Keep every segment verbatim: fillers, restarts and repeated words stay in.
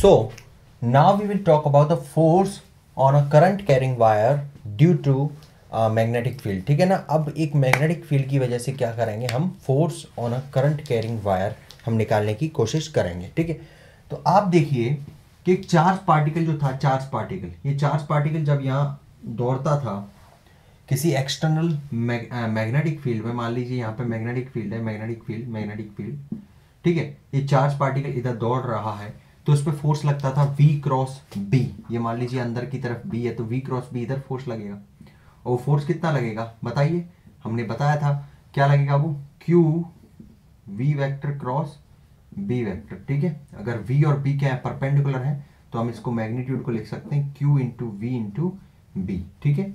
So now we will talk about the force on a current carrying wire due to magnetic field. ठीक है ना. अब एक magnetic field की वजह से क्या करेंगे हम, force on a current carrying wire हम निकालने की कोशिश करेंगे. ठीक है. तो आप देखिए कि एक चार्ज पार्टिकल जो था, चार्ज पार्टिकल ये चार्ज पार्टिकल जब यहाँ दौड़ता था किसी एक्सटर्नल मैग्नेटिक फील्ड में, मान लीजिए यहाँ पे मैग्नेटिक फील्ड है, मैग्नेटिक फील्ड मैग्नेटिक फील्ड ठीक है, ये चार्ज पार्टिकल इधर दौड़ रहा है तो उस पर फोर्स लगता था v क्रॉस b. ये मान लीजिए अंदर की तरफ b है तो v क्रॉस b इधर फोर्स लगेगा. और फोर्स कितना लगेगा बताइए, हमने बताया था क्या लगेगा वो, q v vector cross b vector. ठीक है. अगर v और b क्या है, परपेंडिकुलर है, तो हम इसको मैग्नीट्यूड को लिख सकते हैं q into V into b. ठीक है.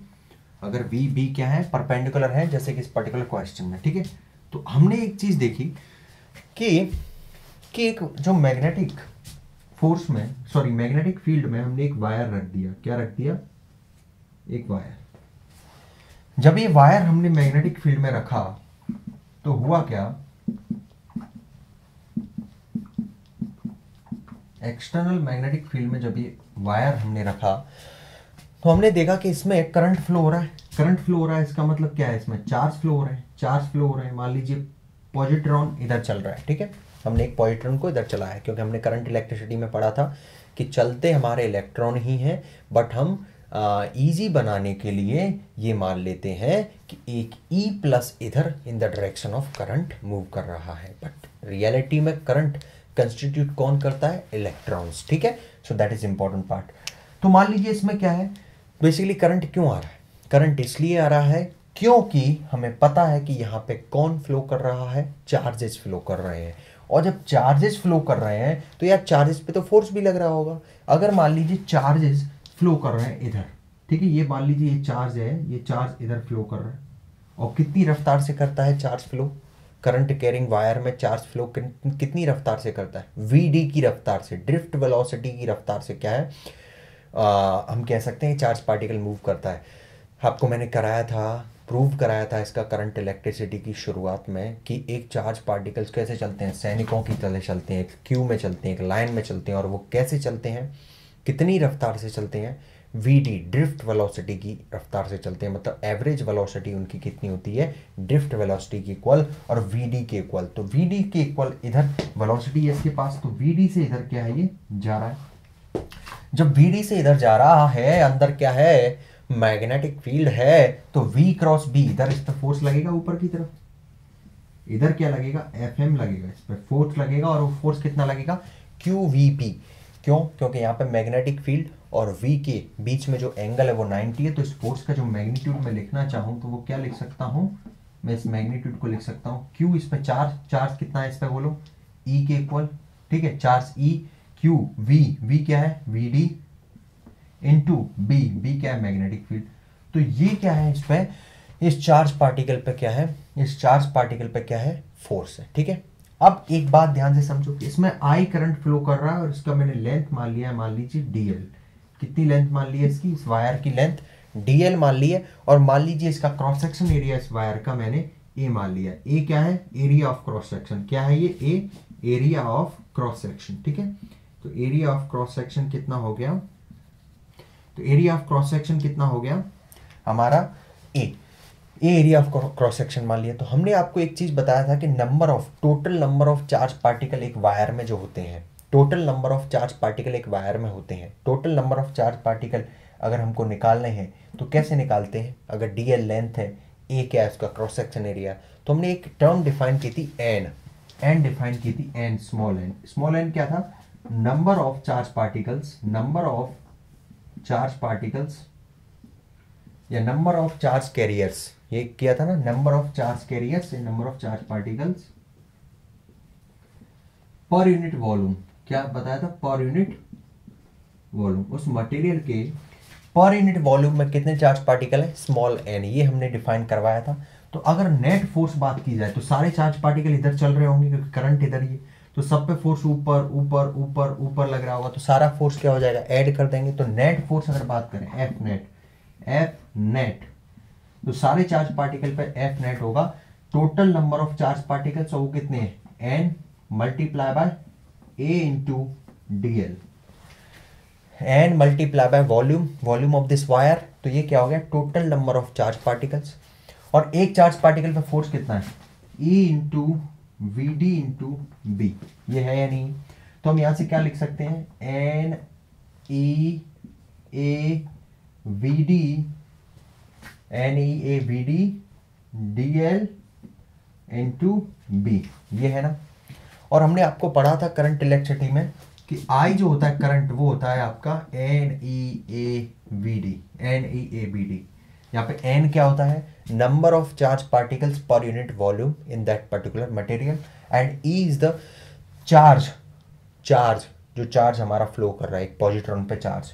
अगर v b क्या है, परपेंडिकुलर है, जैसे कि इस पर्टिकुलर क्वेश्चन में. ठीक है. तो हमने एक चीज देखी कि, कि एक जो मैग्नेटिक फोर्स में सॉरी मैग्नेटिक फील्ड में हमने एक वायर रख दिया. क्या रख दिया, एक वायर. जब ये वायर हमने मैग्नेटिक फील्ड में रखा तो हुआ क्या, एक्सटर्नल मैग्नेटिक फील्ड में जब ये वायर हमने रखा तो हमने देखा कि इसमें करंट फ्लो हो रहा है. करंट फ्लो हो रहा है इसका मतलब क्या है, इसमें चार्ज फ्लो हो रहा है. चार्ज फ्लो हो रहा है, मान लीजिए पॉजिट्रॉन इधर चल रहा है. ठीक है. हमने एक पॉजिट्रॉन को इधर चलाया क्योंकि हमने करंट इलेक्ट्रिसिटी में पढ़ा था कि चलते हमारे इलेक्ट्रॉन ही हैं, बट हम ईजी uh, बनाने के लिए ये मान लेते हैं कि एक ई e प्लस इधर in the direction of current move कर रहा है, बट रियलिटी में करंट कंस्टिट्यूट कौन करता है, इलेक्ट्रॉन्स. ठीक है. So that is important part. तो मान लीजिए इसमें क्या है, बेसिकली करंट क्यों आ रहा है, करंट इसलिए आ रहा है क्योंकि हमें पता है कि यहाँ पे कौन फ्लो कर रहा है, चार्जेस फ्लो कर रहे हैं. और जब चार्जेस फ्लो कर रहे हैं तो यार चार्जेस पे तो फोर्स भी लग रहा होगा. अगर मान लीजिए चार्जेस फ्लो कर रहे हैं इधर, ठीक है, ये मान लीजिए ये चार्ज है, ये चार्ज इधर फ्लो कर रहा है. और कितनी रफ्तार से करता है charge flow, current carrying wire में चार्ज फ्लो कितनी रफ्तार से करता है, वीडी की रफ्तार से, ड्रिफ्ट वेलोसिटी की रफ्तार से. क्या है आ, हम कह सकते हैं चार्ज पार्टिकल मूव करता है. आपको मैंने कराया था, प्रूव कराया था इसका करंट इलेक्ट्रिसिटी की शुरुआत में कि एक चार्ज पार्टिकल्स कैसे चलते हैं, सैनिकों की तरह चलते हैं, एक क्यू में चलते हैं, एक लाइन में चलते हैं. और वो कैसे चलते हैं, कितनी रफ्तार से चलते हैं, वीडी ड्रिफ्ट वेलोसिटी की रफ्तार से चलते हैं. मतलब एवरेज वेलोसिटी उनकी कितनी होती है, ड्रिफ्ट वेलोसिटी के इक्वल और वीडी के इक्वल. तो वीडी के इक्वल इधर वेलोसिटी है इसके पास, तो वीडी से इधर क्या है, ये जा रहा है. जब वीडी से इधर जा रहा है, अंदर क्या है, मैग्नेटिक फील्ड है, तो v क्रॉस b इधर इस पर फोर्स लगेगा ऊपर की तरफ. इधर क्या लगेगा, fm लगेगा, इस पर फोर्स लगेगा. और वो फोर्स कितना लगेगा, qvp. क्यों, क्योंकि यहाँ पे मैग्नेटिक फील्ड और v के बीच में जो एंगल है वो नाइंटी है. तो इस फोर्स का जो मैग्नीट्यूड मैं लिखना चाहूँ तो वो क्या लिख सकता हूँ, मैं इस मैग्नीट्यूड को लिख सकता हूँ q. इस पर चार्ज, चार्ज कितना है इस पर बोलो, e के इक्वल. ठीक है. Charge e, q v, v क्या है vd इंटू बी, बी क्या है मैग्नेटिक फील्ड. तो ये क्या है, इस पे इस चार्ज पार्टिकल पे क्या है, इस चार्ज पार्टिकल पे क्या है, फोर्स है. ठीक है. अब एक बात ध्यान से समझो कि इसमें आई करंट फ्लो कर रहा है और इसका मैंने लेंथ मान लिया है, मान लीजिए डीएल. कितनी लेंथ मान ली है इसकी, इस वायर की लेंथ डीएल मान ली है. और मान लीजिए इसका क्रॉस सेक्शन एरिया इस वायर का मैंने ए मान लिया. ए क्या है, एरिया ऑफ क्रॉस सेक्शन. क्या है ये A, area of cross section. ठीक है. तो एरिया ऑफ क्रॉस सेक्शन कितना हो गया, तो एरिया ऑफ क्रॉस सेक्शन कितना हो गया हमारा A, A area of cross section मान लिया. तो हमने आपको एक चीज बताया था कि number of total number of charge particle एक वायर में जो होते हैं, total number of charge particle एक वायर में होते हैं, total number of charge particle अगर हमको निकालने हैं तो कैसे निकालते हैं. अगर डी एल लेंथ है, ए क्या है उसका क्रॉस सेक्शन एरिया, तो हमने एक टर्म डिफाइन की थी एन, एन डिफाइन की थी N small N. Small N क्या था, number of charge particles, number of charge particles या नंबर ऑफ चार्ज कैरियर्स. ये किया था ना, नंबर ऑफ चार्ज कैरियर्स या number of charge particles per unit volume. क्या बताया था, पर यूनिट वॉल्यूम. उस मटेरियल के पर यूनिट वॉल्यूम में कितने चार्ज पार्टिकल है, स्मॉल एन. ये हमने डिफाइन करवाया था. तो अगर नेट फोर्स बात की जाए तो सारे चार्ज पार्टिकल इधर चल रहे होंगे क्योंकि करंट इधर ही, तो सब पे फोर्स ऊपर ऊपर ऊपर ऊपर लग रहा होगा. तो सारा फोर्स क्या हो जाएगा, ऐड कर देंगे. तो नेट फोर्स अगर बात करें, एफ नेट, एफ नेट, तो सारे चार्ज पार्टिकल पे एफ नेट होगा. Total number of charge particle वो कितने हैं, N multiply by A into D L. And multiply by volume volume of this wire, तो ये क्या हो गया total number of charge particles. और एक चार्ज पार्टिकल पर फोर्स कितना है E into V D into B, ये है या नहीं। तो हम यहाँ से क्या लिख सकते हैं N E A V D N E A V D D L into B, ये है ना। और हमने आपको पढ़ा था करंट इलेक्ट्रिसिटी में कि I जो होता है करंट वो होता है आपका N E A V D N E A V D, यहाँ पे N क्या होता है number of charge particles per unit volume in that particular material, and E is the charge charge जो चार्ज हमारा फ्लो कर रहा है एक पॉजिट्रॉन पे चार्ज।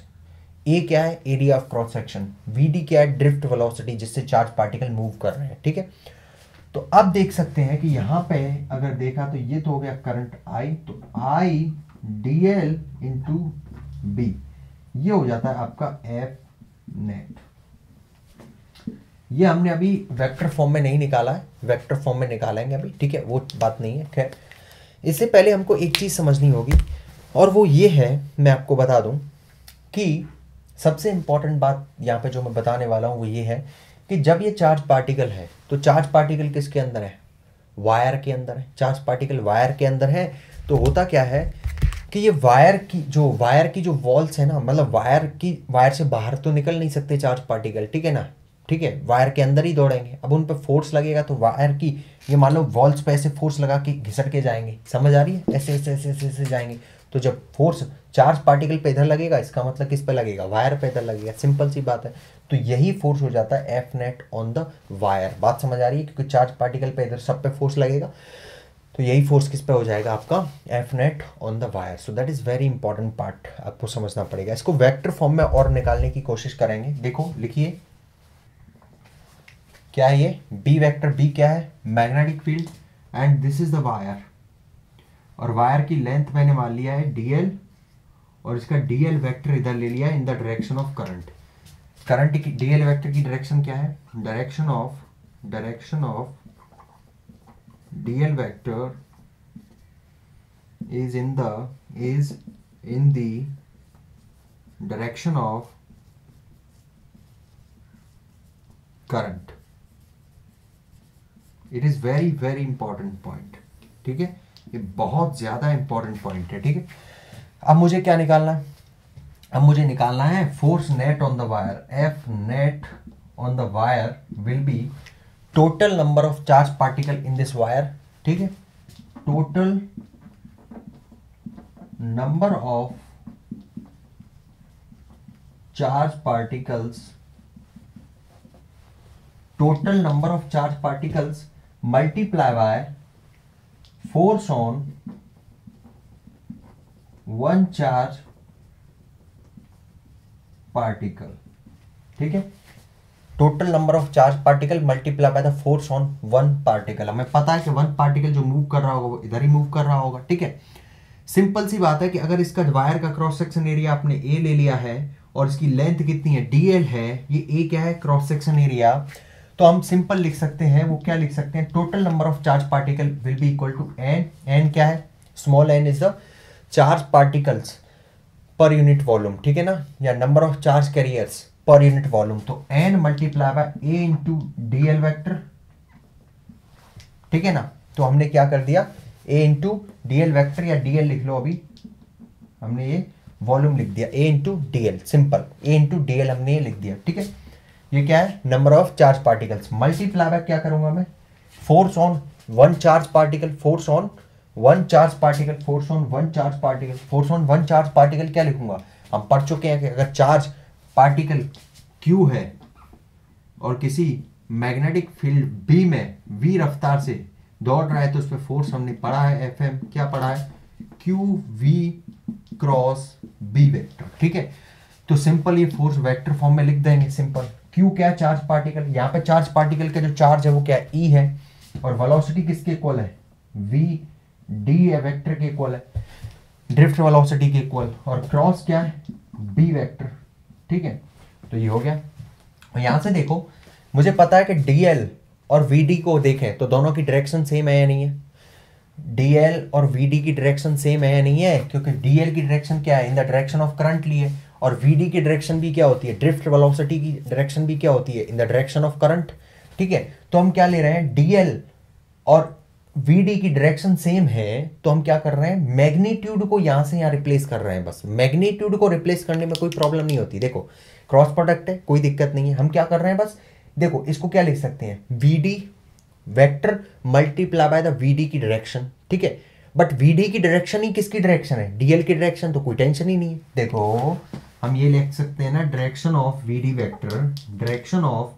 A क्या है area of cross section, V D क्या है ड्रिफ्ट वेलोसिटी जिससे चार्ज पार्टिकल मूव कर रहे हैं, ठीक है। तो अब देख सकते हैं कि यहाँ पे अगर देखा तो ये तो हो गया करंट I, तो I D L into B ये हो जाता है आपका F नेट। ये हमने अभी वेक्टर फॉर्म में नहीं निकाला है, वेक्टर फॉर्म में निकालेंगे अभी, ठीक है, वो बात नहीं है। खैर इससे पहले हमको एक चीज़ समझनी होगी और वो ये है, मैं आपको बता दूं कि सबसे इम्पॉर्टेंट बात यहाँ पे जो मैं बताने वाला हूँ वो ये है कि जब ये चार्ज पार्टिकल है तो चार्ज पार्टिकल किसके अंदर है वायर के अंदर है। चार्ज पार्टिकल वायर के अंदर है तो होता क्या है कि ये वायर की जो वायर की जो वॉल्स है ना, मतलब वायर की वायर से बाहर तो निकल नहीं सकते चार्ज पार्टिकल, ठीक है ना, ठीक है, वायर के अंदर ही दौड़ेंगे। अब उन पर फोर्स लगेगा तो वायर की ये मान लो वॉल्स पर ऐसे फोर्स लगा के घिसट के जाएंगे, समझ आ रही है, ऐसे ऐसे ऐसे ऐसे ऐसे जाएंगे। तो जब फोर्स चार्ज पार्टिकल पे इधर लगेगा इसका मतलब किस पे लगेगा वायर पे इधर लगेगा, सिंपल सी बात है। तो यही फोर्स हो जाता है F net on the wire, बात समझ आ रही है, क्योंकि चार्ज पार्टिकल पे इधर सब पे फोर्स लगेगा तो यही फोर्स किस पे हो जाएगा आपका F net on the wire. So that is very important part, आपको समझना पड़ेगा इसको। वेक्टर फॉर्म में और निकालने की कोशिश करेंगे। देखो लिखिए क्या है ये बी वेक्टर, बी क्या है magnetic field and this is the wire, और वायर की लेंथ मैंने मान लिया है डीएल और इसका डीएल वेक्टर इधर ले लिया in the direction of current. Current की डीएल वेक्टर की डायरेक्शन क्या है direction of direction of DL vector is in the is in the direction of current. It is very very important point, ठीक है, ये बहुत ज़्यादा इंपॉर्टेंट पॉइंट है, ठीक है। अब मुझे क्या निकालना है, अब मुझे निकालना है force net on the wire. F net on the wire will be total number of charge particle in this wire, ठीक है, total number of charge particles total number of charge particles multiply by force on one charge particle, ठीक है, total number of charge particle multiply by the force on one particle. हमें पता है कि one particle जो move कर रहा होगा वो इधर ही मूव कर रहा होगा, ठीक है। सिंपल सी बात है कि अगर इसका वायर का क्रॉस सेक्शन एरिया आपने ए ले लिया है और इसकी लेंथ कितनी है डीएल है, ये ए क्या है क्रॉस सेक्शन एरिया, तो हम सिंपल लिख सकते हैं वो क्या लिख सकते हैं total number of charge particle will be equal to N. N क्या है small N is the charge particles per unit volume, ठीक है ना, या number of charge carriers per unit volume. तो N multiply by A into D L vector, ठीक है ना। तो हमने क्या कर दिया A into D L vector या डी एल लिख लो, अभी हमने ये वॉल्यूम लिख दिया A into D L, simple A into D L हमने ये लिख दिया, ठीक है। ये क्या है number of charge particles multiply by क्या करूंगा मैं force on one charge particle force on one charge particle force on one charge particle force on one charge particle क्या लिखूंगा, हम पढ़ चुके हैं कि अगर चार्ज पार्टिकल क्यू है और किसी मैग्नेटिक फील्ड बी में वी रफ्तार से दौड़ रहा है तो उस पर फोर्स हमने पढ़ा है एफ एम, क्या पढ़ा है Q V cross B vector, ठीक है। तो सिंपल ये फोर्स वेक्टर फॉर्म में लिख देंगे, सिंपल क्यू क्या है चार्ज पार्टिकल, यहाँ पे चार्ज पार्टिकल का जो चार्ज है वो क्या ई है और वेलोसिटी किसके इक्वल है वी डी ए वेक्टर के इक्वल है, ड्रिफ्ट वेलोसिटी के इक्वल, और क्रॉस क्या है बी वेक्टर, ठीक है। तो ये हो गया। और यहाँ से देखो मुझे पता है कि डी एल और वी डी को देखें तो दोनों की डायरेक्शन सेम है या नहीं है, डी एल और वी डी की डायरेक्शन सेम है या नहीं है, क्योंकि डी एल की डायरेक्शन क्या है in the direction of current ली है और वीडी की डायरेक्शन भी क्या होती है, ड्रिफ्ट वेलोसिटी की डायरेक्शन भी क्या होती है, in the direction of current. ठीक है, तो हम क्या ले रहे हैं, डीएल और वीडी की डायरेक्शन सेम है, तो हम क्या कर रहे हैं, मैग्नीट्यूड को यहां से यहां रिप्लेस कर रहे हैं। बस मैग्नीट्यूड को रिप्लेस करने में कोई प्रॉब्लम नहीं होती। देखो क्रॉस प्रोडक्ट है, कोई दिक्कत नहीं है। हम क्या कर रहे हैं, बस देखो इसको क्या लिख सकते हैं, VD vector multiply by the VD की डायरेक्शन। ठीक है, बट वीडी की डायरेक्शन ही किसकी डायरेक्शन है, डीएल की डायरेक्शन, तो कोई टेंशन ही नहीं है। देखो हम ये लिख सकते हैं ना, direction of VD vector, direction of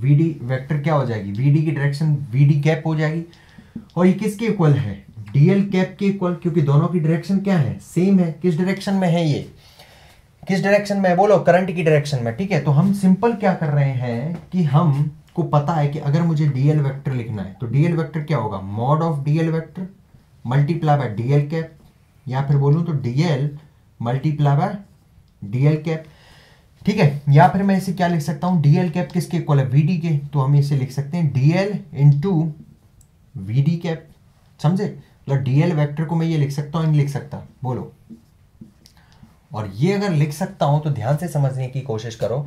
VD vector क्या हो जाएगी, वीडी की डायरेक्शन वीडी कैप हो जाएगी, और ये किसके इक्वल है, डीएल कैप के इक्वल, क्योंकि दोनों की डायरेक्शन क्या है, सेम है। किस डायरेक्शन में है ये, किस डायरेक्शन में बोलो, करंट की डायरेक्शन में। ठीक है, तो हम सिंपल क्या कर रहे हैं कि हम को पता है कि अगर मुझे डीएल वेक्टर लिखना है तो डीएल वेक्टर क्या होगा, mod of DL vector multiply by DL cap, या फिर बोलूं तो DL multiply by DL cap. ठीक है, या फिर मैं इसे क्या लिख सकता हूं, डीएल कैप किसके इक्वल है, वीडी के, तो हम इसे लिख सकते हैं डीएल इनटू वीडी कैप। समझे, मतलब डीएल वेक्टर को मैं ये लिख सकता हूं, नहीं लिख सकता, बोलो। और ये अगर लिख सकता हूं तो ध्यान से समझने की कोशिश करो।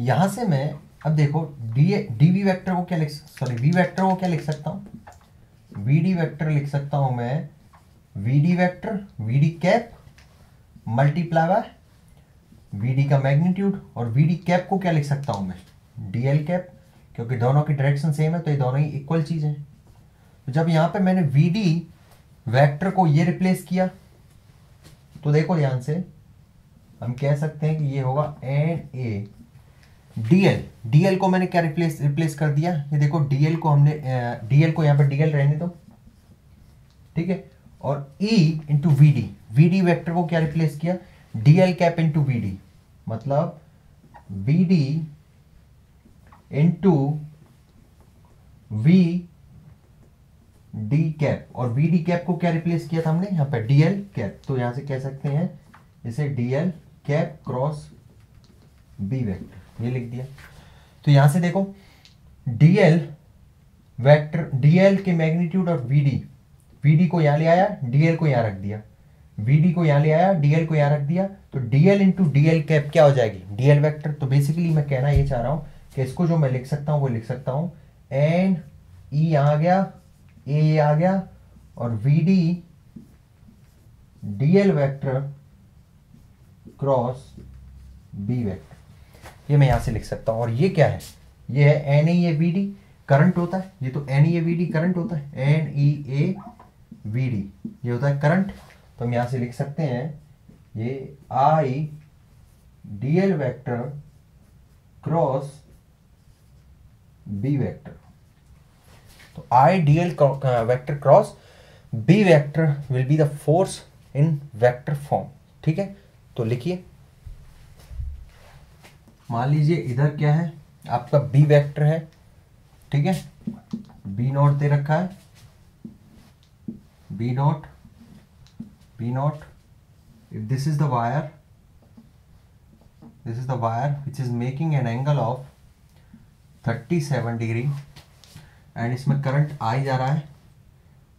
यहां से मैं अब देखो डी डी वी वैक्टर को क्या लिख, सॉरी वी वैक्टर को क्या लिख सकता हूँ, वी डी वैक्टर लिख सकता हूँ मैं, V D vector V D cap multiply by V D का मैग्नीट्यूड, और वी डी कैप को क्या लिख सकता हूँ मैं, डी एल कैप, क्योंकि दोनों की डायरेक्शन सेम है, तो ये दोनों ही इक्वल चीज है। तो जब यहाँ पे मैंने वी डी वैक्टर को ये रिप्लेस किया तो देखो ध्यान से हम कह सकते हैं कि ये होगा एन ए डीएल, डीएल को मैंने क्या रिप्लेस रिप्लेस कर दिया, ये देखो डीएल को हमने डीएल को यहाँ पर डीएल रहने दो। ठीक है, और E into V D, V D vector को क्या रिप्लेस किया, DL cap into V D, मतलब V D into V D cap, और वी डी कैप को क्या रिप्लेस किया था हमने यहाँ पर, डीएल कैप, तो यहाँ से कह सकते हैं इसे DL cap cross B vector, ये लिख दिया। तो यहां से देखो डीएल वेक्टर, डीएल के मैग्नीट्यूड और वीडी, वीडी को यहां ले आया, डीएल को यहां रख दिया, वीडी को यहां ले आया, डीएल को यहां रख दिया, तो डीएल इंटू डीएल कैप क्या हो जाएगी, डीएल वेक्टर। तो बेसिकली मैं कहना ये चाह रहा हूं कि इसको जो मैं लिख सकता हूं वो लिख सकता हूं एन ई आ गया, ए आ गया, और VD DL vector cross B vector, ये मैं यहाँ से लिख सकता हूँ। और ये क्या है, ये है N E A V D current होता है, ये तो N E A V D current होता है, N E A V D ये होता है करंट, तो हम यहाँ से लिख सकते हैं ये I D L vector cross B vector, तो I D L vector cross B vector will be the force in vector form. ठीक है, तो लिखिए, मान लीजिए इधर क्या है आपका बी वेक्टर है, ठीक है, बी नॉट दे रखा है, B not B not if this is the wire, this is the wire which is making an angle of thirty seven degree, and इसमें करंट आई जा रहा है,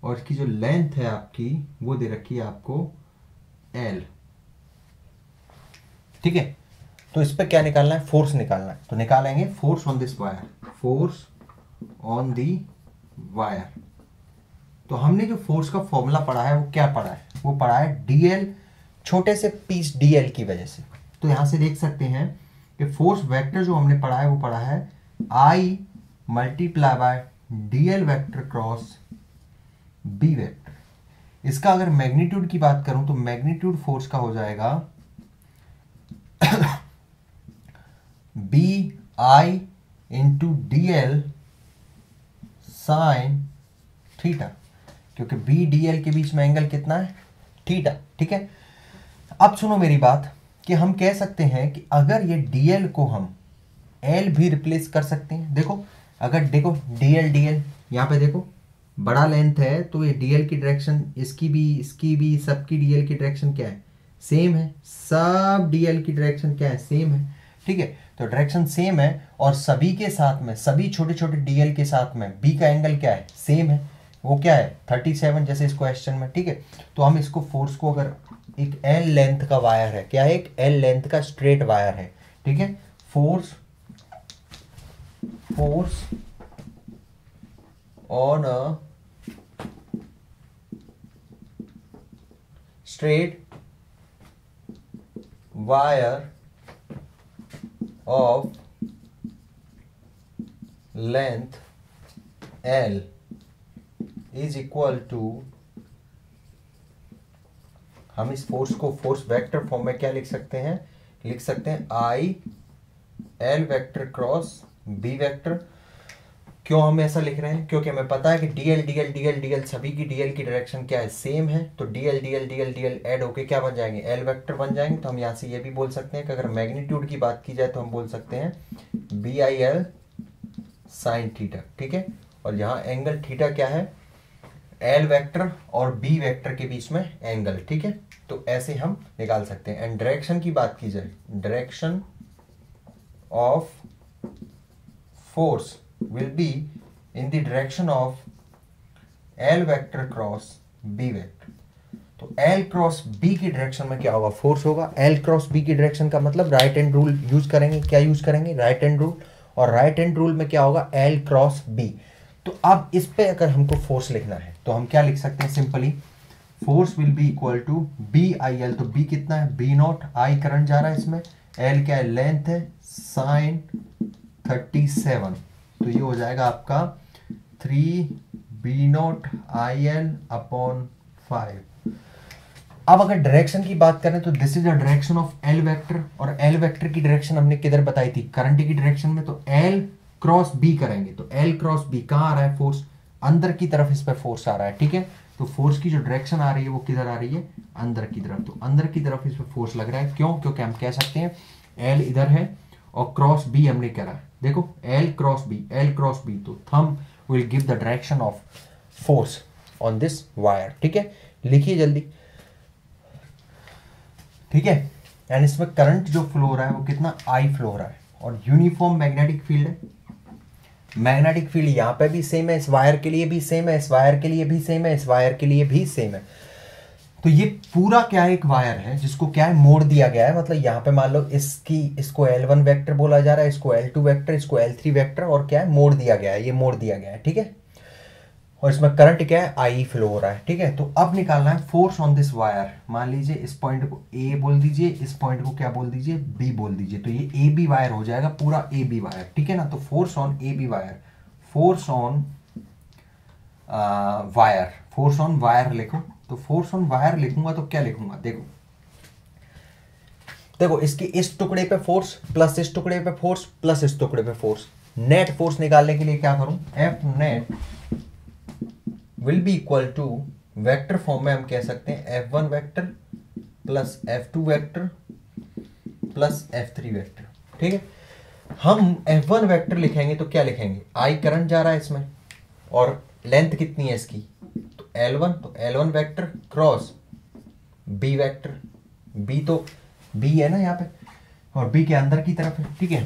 और इसकी जो लेंथ है आपकी वो दे रखी है आपको एल। ठीक है, तो इस पर क्या निकालना है, फोर्स निकालना है, तो निकालेंगे force on this wire, force on the wire. तो हमने जो फोर्स का फॉर्मूला पढ़ा है वो क्या पढ़ा है, वो पढ़ा है डीएल छोटे से पीस डीएल की वजह से, तो यहां से देख सकते हैं कि फोर्स वेक्टर जो हमने पढ़ा है वो पढ़ा है I multiply by DL vector cross B vector. इसका अगर मैग्नीट्यूड की बात करूं तो मैग्नीट्यूड फोर्स का हो जाएगा B I into D L sine theta, क्योंकि बी डी एल के बीच में एंगल कितना है, थीटा। ठीक है, अब सुनो मेरी बात कि हम कह सकते हैं कि अगर ये डी एल को हम एल भी रिप्लेस कर सकते हैं। देखो अगर देखो डी एल डी एल यहाँ पे देखो बड़ा लेंथ है, तो ये डी एल की डायरेक्शन इसकी भी इसकी भी सबकी डी एल की डायरेक्शन क्या है, सेम है, सब डी एल की डायरेक्शन क्या है, सेम है। ठीक है, तो डायरेक्शन सेम है, और सभी के साथ में सभी छोटे छोटे डीएल के साथ में बी का एंगल क्या है, सेम है, वो क्या है थर्टी सेवन, जैसे इस क्वेश्चन में। ठीक है, तो हम इसको फोर्स को अगर एक एल लेंथ का वायर है, क्या है, एक एल लेंथ का स्ट्रेट वायर है, ठीक है। Force force on a straight wire of length L is equal to, हम इस फोर्स को फोर्स वेक्टर फॉर्म में क्या लिख सकते हैं, लिख सकते हैं I L vector cross B vector. क्यों हम ऐसा लिख रहे हैं, क्योंकि हमें पता है कि dl dl dl dl सभी की dl की डायरेक्शन क्या है, सेम है, तो dl dl dl dl add होके क्या बन जाएंगे, L वेक्टर बन जाएंगे। तो हम यहाँ से ये भी बोल सकते हैं कि अगर मैग्नीट्यूड की बात की जाए तो हम बोल सकते हैं B I L sine theta, ठीक है। और यहाँ एंगल थीटा क्या है, L वेक्टर और B वेक्टर के बीच में एंगल, ठीक है। तो ऐसे हम निकाल सकते हैं। एंड डायरेक्शन की बात की जाए, direction of force will be in the direction of L vector cross B vector। तो L cross B की डायरेक्शन में क्या होगा, फोर्स होगा। L cross B की डायरेक्शन का मतलब राइट हैंड रूल यूज करेंगे, क्या यूज करेंगे, राइट हैंड रूल। और राइट हैंड रूल में क्या होगा, L cross B। तो अब इस पे अगर हमको फोर्स लिखना है तो हम क्या लिख सकते हैं, simply force will be equal to B I L. तो बी कितना है, बी नॉट, आई करंट जा रहा है इसमें, एल क्या है, लेंथ है, साइन थर्टी सेवन। तो ये हो जाएगा आपका three B not I L upon five. अब अगर डायरेक्शन की बात करें तो this is a direction of L vector, और एल वेक्टर की डायरेक्शन हमने किधर बताई थी, करंट की डायरेक्शन में। तो एल क्रॉस बी करेंगे, तो एल क्रॉस बी कहाँ आ रहा है, फोर्स अंदर की तरफ इस पर फोर्स आ रहा है, ठीक है। तो फोर्स की जो डायरेक्शन आ रही है वो किधर आ रही है, अंदर की तरफ। तो अंदर की तरफ इस पर फोर्स लग रहा है, क्यों, क्योंकि हम कह सकते हैं एल इधर है और क्रॉस बी हमने कह रहा है, देखो L cross B, L cross B. तो thumb will give the direction of force on this wire, ठीक है। लिखिए जल्दी, ठीक है। एंड इसमें करंट जो फ्लो हो रहा है वो कितना, आई फ्लो हो रहा है, और यूनिफॉर्म मैग्नेटिक फील्ड है। मैग्नेटिक फील्ड यहाँ पे भी सेम है, इस वायर के लिए भी सेम है, इस वायर के लिए भी सेम है, इस वायर के लिए भी सेम है। तो ये पूरा क्या है, एक वायर है जिसको क्या है, मोड़ दिया गया है। मतलब यहाँ पे मान लो इसकी, इसको एल वन वेक्टर बोला जा रहा है, इसको एल टू वेक्टर, इसको एल थ्री वेक्टर, और क्या है, मोड़ दिया गया है, ये मोड़ दिया गया है, ठीक है। और इसमें करंट क्या है, आई फ्लो हो रहा है, ठीक है। तो अब निकालना है फोर्स ऑन दिस वायर। मान लीजिए इस पॉइंट को ए बोल दीजिए, इस पॉइंट को क्या बोल दीजिए, बी बोल दीजिए। तो ये ए बी वायर हो जाएगा, पूरा ए बी वायर, ठीक है ना। तो force on A B wire, force on wire, force on wire लिखो। तो फोर्स ऑन वायर लिखूंगा तो क्या लिखूंगा, देखो देखो इसके इस टुकड़े पे फोर्स प्लस इस टुकड़े पे फोर्स प्लस इस टुकड़े पे फोर्स। नेट फोर्स निकालने के लिए क्या करूं, F net will be equal to vector form में हम कह सकते हैं F one vector plus F two vector plus F three vector, ठीक है। हम एफ वन वेक्टर लिखेंगे तो क्या लिखेंगे, आई करंट जा रहा है इसमें और लेंथ कितनी है इसकी, तो एल वन, तो L one vector cross B vector, B तो बी है ना यहाँ पे, और बी के अंदर की तरफ है, ठीक है।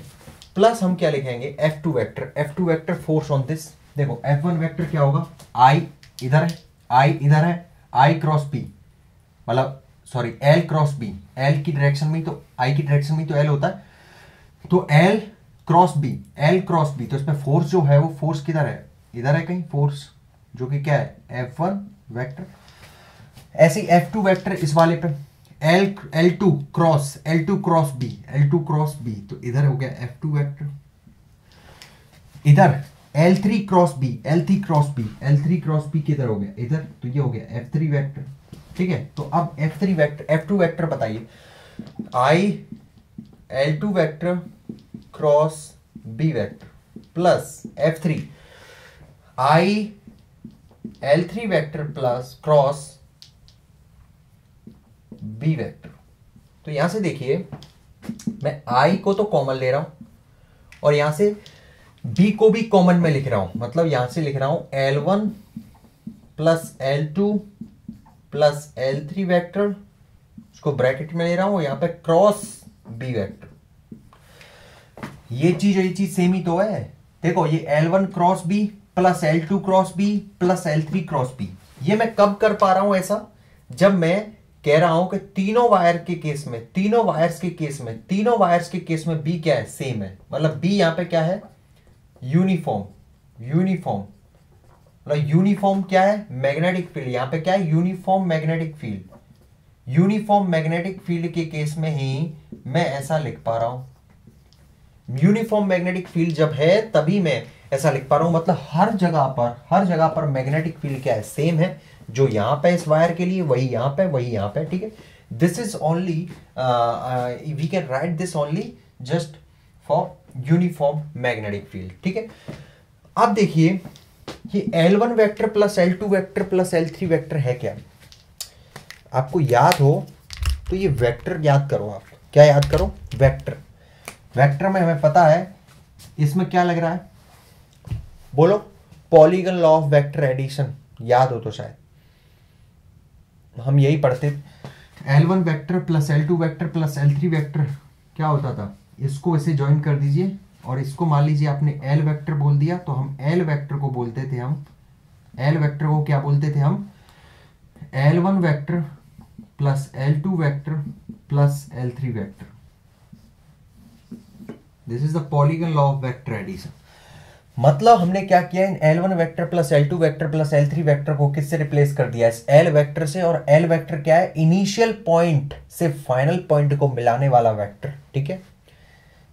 प्लस हम क्या लिखेंगे, F two vector, F two vector force on this, देखो एफ वन वेक्टर क्या होगा, आई इधर है, आई इधर है, आई क्रॉस बी, मतलब sorry L cross B, L की डायरेक्शन में, तो आई की डायरेक्शन में तो एल होता है, तो L cross B, L cross B. तो इसमें फोर्स जो है वो फोर्स किधर है, इधर है कहीं फोर्स, जो कि क्या है, एफ वन वैक्टर। ऐसे एफ टू वैक्टर इस वाले पे, L L two cross, L two cross B, L two cross B, तो इधर हो गया एफ टू वैक्टर। इधर L three cross B, L three cross B, L three cross B किधर हो गया, इधर, तो ये हो गया एफ थ्री वैक्टर, ठीक है। तो अब F three vector, F two vector बताइए, I L two vector cross B vector plus F three, I L three vector plus cross B vector. तो यहां से देखिए मैं आई को तो कॉमन ले रहा हूं और यहां से बी को भी कॉमन में लिख रहा हूं, मतलब यहां से लिख रहा हूं L one plus L two plus L three vector, उसको ब्रैकेट में ले रहा हूं, यहां पे क्रॉस बी वैक्टर। ये चीज और ये चीज सेम ही तो है, देखो ये L one cross B plus L two cross B plus L three cross B. ये मैं कब कर पा रहा हूं ऐसा, जब मैं कह रहा हूं कि तीनों वायर के केस में तीनों वायर्स के केस में तीनों वायर्स के केस में बी क्या है, सेम है। मतलब बी यहां पे क्या है, यूनिफॉर्म। यूनिफॉर्म मतलब यूनिफॉर्म क्या है, मैग्नेटिक फील्ड। यहां पे क्या है, uniform magnetic field. Uniform magnetic field के केस में ही मैं ऐसा लिख पा रहा हूं। यूनिफॉर्म मैग्नेटिक फील्ड जब है तभी मैं ऐसा लिख पा रहा हूं। मतलब हर जगह पर हर जगह पर मैग्नेटिक फील्ड क्या है, सेम है। जो यहाँ पे इस वायर के लिए वही यहाँ पे वही यहाँ पे, ठीक है। This is only we can write this only just for uniform magnetic field, ठीक है। अब देखिए ये L one vector plus L two vector plus L three vector है क्या, आपको याद हो तो ये वेक्टर याद करो। आप क्या याद करो, वेक्टर। वेक्टर में हमें पता है इसमें क्या लग रहा है, बोलो, polygon law of vector addition, याद हो तो शायद हम यही पढ़ते। L one vector plus L two vector plus L three vector क्या होता था, इसको इसे ज्वाइन कर दीजिए और इसको मान लीजिए आपने L वेक्टर बोल दिया, तो हम L वेक्टर को बोलते थे हम L वेक्टर को क्या बोलते थे हम L one vector plus L two vector plus L three vector. This is the polygon law of vector addition. मतलब हमने क्या किया, इन L one vector plus L two vector plus L three vector को किससे रिप्लेस कर दिया, इस L वेक्टर से। और L वेक्टर क्या है, इनिशियल पॉइंट से फाइनल पॉइंट को मिलाने वाला वेक्टर, ठीक है।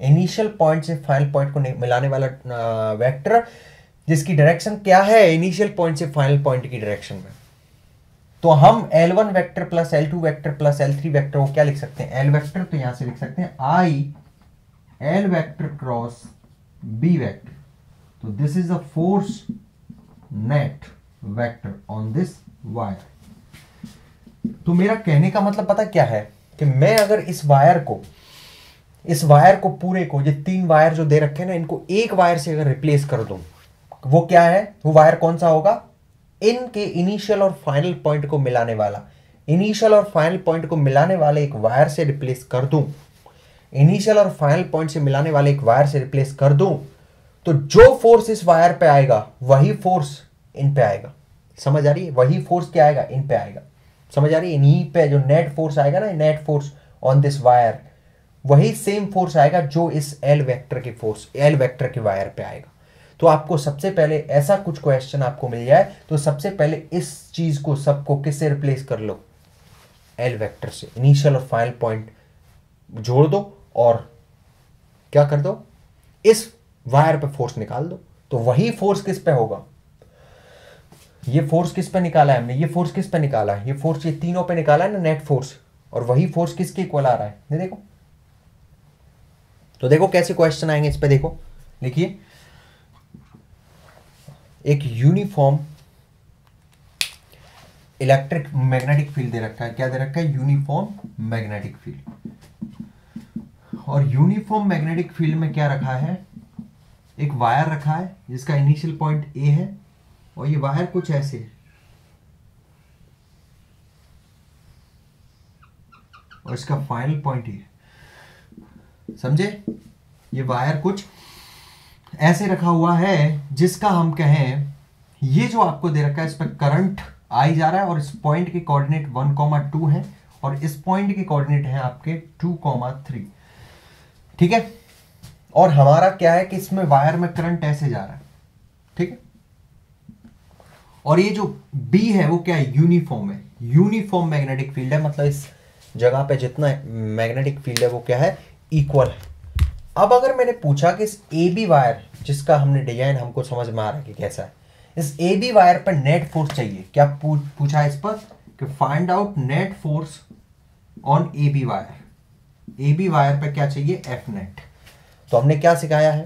इनिशियल पॉइंट से फाइनल पॉइंट को मिलाने वाला वेक्टर जिसकी डायरेक्शन क्या है, इनिशियल पॉइंट से फाइनल पॉइंट की डायरेक्शन में। तो हम L one vector plus L two vector plus L three vector को क्या लिख सकते हैं, L वेक्टर। तो यहां से लिख सकते हैं I L vector cross B vector. तो this is the force net vector on this wire. तो मेरा कहने का मतलब पता क्या है कि मैं अगर इस वायर को इस वायर को पूरे को ये तीन वायर जो दे रखे हैं ना, इनको एक वायर से अगर रिप्लेस कर दूं, वो क्या है, वो वायर कौन सा होगा, इनके इनिशियल और फाइनल पॉइंट को मिलाने वाला। इनिशियल और फाइनल पॉइंट को मिलाने वाले एक वायर से रिप्लेस कर दूं इनिशियल और फाइनल पॉइंट से मिलाने वाले एक वायर से रिप्लेस कर दूं तो जो फोर्स इस वायर पे आएगा वही फोर्स इन पे आएगा। समझ आ रही है, वही फोर्स क्या आएगा, इन पे आएगा। समझ आ रही है, इन्हीं पे जो नेट फोर्स आएगा ना, net force on this wire, वही सेम फोर्स आएगा जो इस एल वेक्टर के फोर्स एल वेक्टर के वायर पे आएगा। तो आपको सबसे पहले ऐसा कुछ क्वेश्चन आपको मिल जाए तो सबसे पहले इस चीज को सबको किससे रिप्लेस कर लो, एल वेक्टर से। इनिशियल और फाइनल पॉइंट जोड़ दो और क्या कर दो, इस वायर पे फोर्स निकाल दो। तो वही फोर्स किस पे होगा, ये फोर्स किस पे निकाला है हमने, ये फोर्स किस पे निकाला है, ये फोर्स ये तीनों पे निकाला है ना, नेट फोर्स। और वही फोर्स किसके इक्वल आ रहा है, ये देखो। तो देखो कैसे क्वेश्चन आएंगे इस पे, देखो लिखिए। एक यूनिफॉर्म इलेक्ट्रिक मैग्नेटिक फील्ड दे रखा है, क्या दे रखा है, यूनिफॉर्म मैग्नेटिक फील्ड। और यूनिफॉर्म मैग्नेटिक फील्ड में क्या रखा है, एक वायर रखा है जिसका इनिशियल पॉइंट ए है और ये वायर कुछ ऐसे है और इसका फाइनल पॉइंट ए है, समझे। ये वायर कुछ ऐसे रखा हुआ है जिसका हम कहें, ये जो आपको दे रखा है इस पर करंट आई जा रहा है और इस पॉइंट के कोऑर्डिनेट वन कॉमा टू है और इस पॉइंट के कोऑर्डिनेट है आपके टू कॉमा थ्री, ठीक है। और हमारा क्या है कि इसमें वायर में करंट ऐसे जा रहा है, ठीक है। और ये जो बी है वो क्या है, यूनिफॉर्म है, यूनिफॉर्म मैग्नेटिक फील्ड है। मतलब इस जगह पे जितना मैग्नेटिक फील्ड है वो क्या है, इक्वल है। अब अगर मैंने पूछा कि इस ए बी वायर जिसका हमने डिजाइन हमको समझ में आ रहा है कि कैसा है, इस ए बी वायर पर नेट फोर्स चाहिए, क्या पूछा इस पर कि find out net force on A B wire. A B wire पर क्या चाहिए, एफ नेट। तो हमने क्या सिखाया है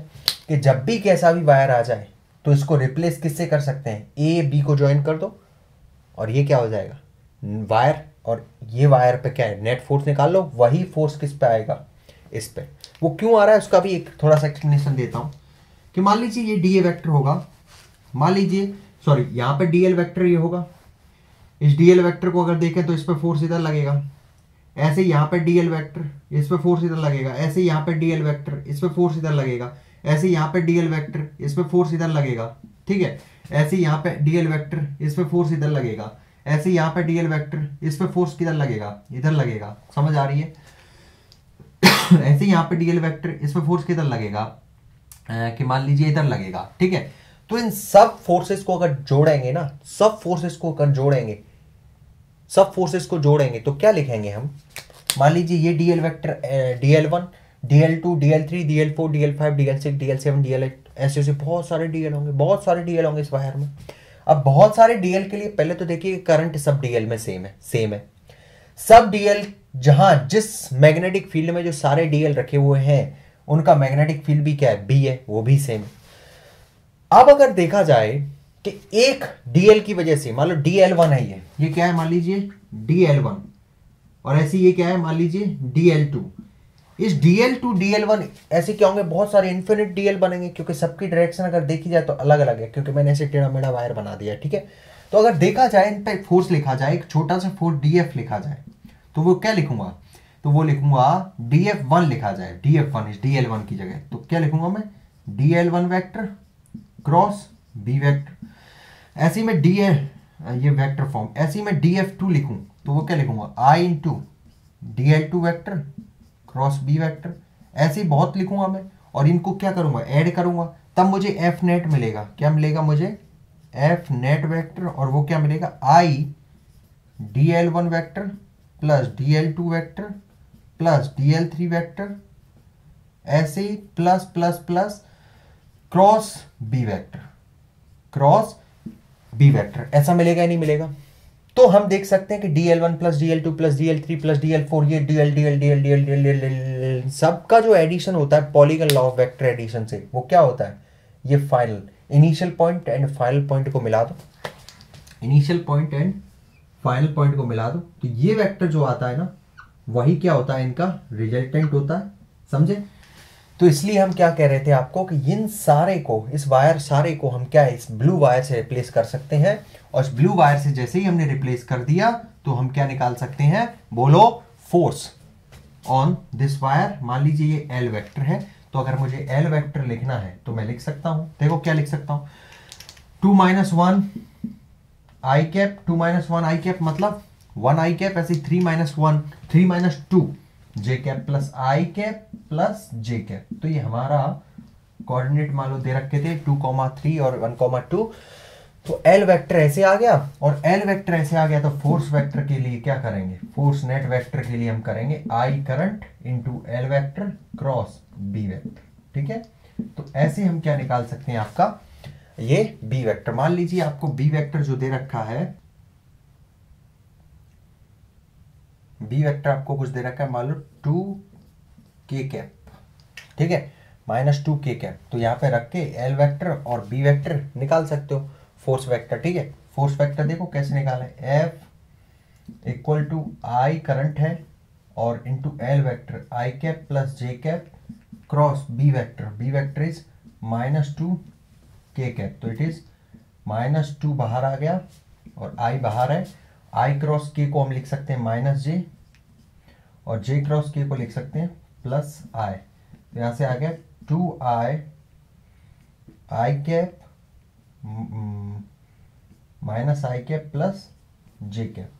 कि जब भी कैसा भी वायर आ जाए तो इसको रिप्लेस किससे कर सकते हैं, ए बी को ज्वाइन कर दो और ये क्या हो जाएगा, वायर। और ये वायर पर क्या है, नेट फोर्स निकाल लो, वही फोर्स किस पे आएगा, इस पे। वो क्यों आ रहा है उसका भी एक थोड़ा सा एक्सप्लेनेशन देता हूं कि मान लीजिए ये डी ए वैक्टर होगा, मान लीजिए सॉरी यहाँ पे डी एल वैक्टर ये होगा। इस डी एल वैक्टर को अगर देखें तो इस पे फोर्स इधर लगेगा, ऐसे यहाँ पे डी एल वैक्टर इस पे फोर्स इधर लगेगा, ऐसे यहाँ पे डी एल वैक्टर इस पे फोर्स इधर लगेगा, ऐसे यहाँ पे डी एल वैक्टर इस पे फोर्स इधर लगेगा, ठीक है। ऐसे यहाँ पे डी एल वैक्टर इस पे फोर्स इधर लगेगा, ऐसे यहाँ पे डीएल वेक्टर, इस पे फोर्स किधर लगेगा, इधर लगेगा, समझ आ रही है। ऐसे यहाँ पे डीएल वेक्टर, इस पे फोर्स किधर लगेगा कि मान लीजिए इधर लगेगा, ठीक है। तो इन सब फोर्सेस को अगर जोड़ेंगे ना, सब फोर्सेस को अगर जोड़ेंगे, सब फोर्सेस को जोड़ेंगे तो क्या लिखेंगे हम, मान लीजिए ये D L vector, D L one, D L two, D L three, D L four, D L five, D L six, D L seven, D L eight, ऐसे ऐसे बहुत सारे डीएल होंगे, बहुत सारे डीएल होंगे इस वायर में। अब बहुत सारे डीएल के लिए पहले तो देखिए करंट सब डीएल में सेम है, सेम है। सब डीएल जहां जिस मैग्नेटिक फील्ड में जो सारे डीएल रखे हुए हैं उनका मैग्नेटिक फील्ड भी क्या है, बी है, वो भी सेम है। अब अगर देखा जाए कि एक डीएल की वजह से, मान लो डीएल वन है, ये ये क्या है मान लीजिए डीएल वन, और ऐसे ये क्या है मान लीजिए डीएल टू। इस डीएल टू डीएल वन ऐसे क्या होंगे, बहुत सारे इन्फिनिट डीएल बनेंगे, क्योंकि सबकी डायरेक्शन अगर देखी जाए तो अलग अलग है, क्योंकि मैंने ऐसे टेढ़ा मेढ़ा वायर बना दिया, ठीक है। तो अगर देखा जाए इन पर फोर्स लिखा जाए, एक छोटा सा फोर्स डीएफ लिखा जाए, तो वो क्या लिखूंगा, तो वो लिखूंगा डीएफ वन लिखा जाए, डीएफ वन इस डीएल वन की जगह, तो क्या लिखूंगा मैं, D L one vector cross B vector. ऐसी में डी एफ ये वैक्टर फॉर्म, ऐसी में डी एफ टू लिखूं तो वो क्या लिखूंगा, I into D L two vector cross B vector, ऐसे बहुत लिखूंगा मैं, और इनको क्या करूंगा, ऐड करूंगा, तब मुझे एफ नेट मिलेगा, क्या मिलेगा मुझे, एफ नेट वैक्टर, और वो क्या मिलेगा, I D L one vector plus D L two vector plus D L three vector, ऐसे plus plus plus cross B vector, cross B vector, ऐसा मिलेगा या नहीं मिलेगा। तो हम देख सकते हैं कि D L one plus D L two plus D L three plus D L four, ये D L D L D L D L D L D L सबका जो एडिशन होता है polygon law of vector addition से, वो क्या होता है, ये final initial point and final point को मिला दो, initial point and final point को मिला दो, तो ये वेक्टर जो आता है ना वही क्या होता है, इनका रिजल्टेंट होता है, समझे। तो इसलिए हम क्या कह रहे थे आपको कि इन सारे को, इस वायर सारे को हम क्या है, इस ब्लू वायर से रिप्लेस कर सकते हैं, और इस ब्लू वायर से जैसे ही हमने रिप्लेस कर दिया तो हम क्या निकाल सकते हैं, बोलो फोर्स ऑन दिस वायर। मान लीजिए ये एल वेक्टर है, तो अगर मुझे एल वेक्टर लिखना है तो मैं लिख सकता हूं, देखो क्या लिख सकता हूं, two minus one I cap, two minus one I cap मतलब वन आई कैप, ऐसे three minus one, three minus two J cap plus I cap plus J cap. तो ये हमारा कोऑर्डिनेट मान लो दे रखे थे टू कॉमा थ्री और वन कॉमा टू, तो एल वेक्टर ऐसे आ गया और एल वेक्टर ऐसे आ गया। तो फोर्स वेक्टर के लिए क्या करेंगे, फोर्स नेट वेक्टर के लिए हम करेंगे I current into L vector cross B vector, ठीक है। तो ऐसे हम क्या निकाल सकते हैं आपका ये बी वेक्टर। मान लीजिए आपको बी वेक्टर जो दे रखा है, बी वेक्टर आपको कुछ दे रखा है, मान लो टू के कैप, ठीक है, माइनस टू के कैप, तो यहाँ पे रख के एल वेक्टर और बी वेक्टर निकाल सकते हो, फोर्स वेक्टर, ठीक है। फोर्स वेक्टर देखो कैसे निकालें, F equal to I current है और into L vector I cap plus J cap cross B vector, B vector is minus two K cap, तो इट इज माइनस टू बाहर आ गया और आई बाहर है, आई क्रॉस के को हम लिख सकते हैं माइनस जे और जे क्रॉस के को लिख सकते हैं प्लस आई, तो यहाँ से आ गया two I I cap minus I cap plus J cap,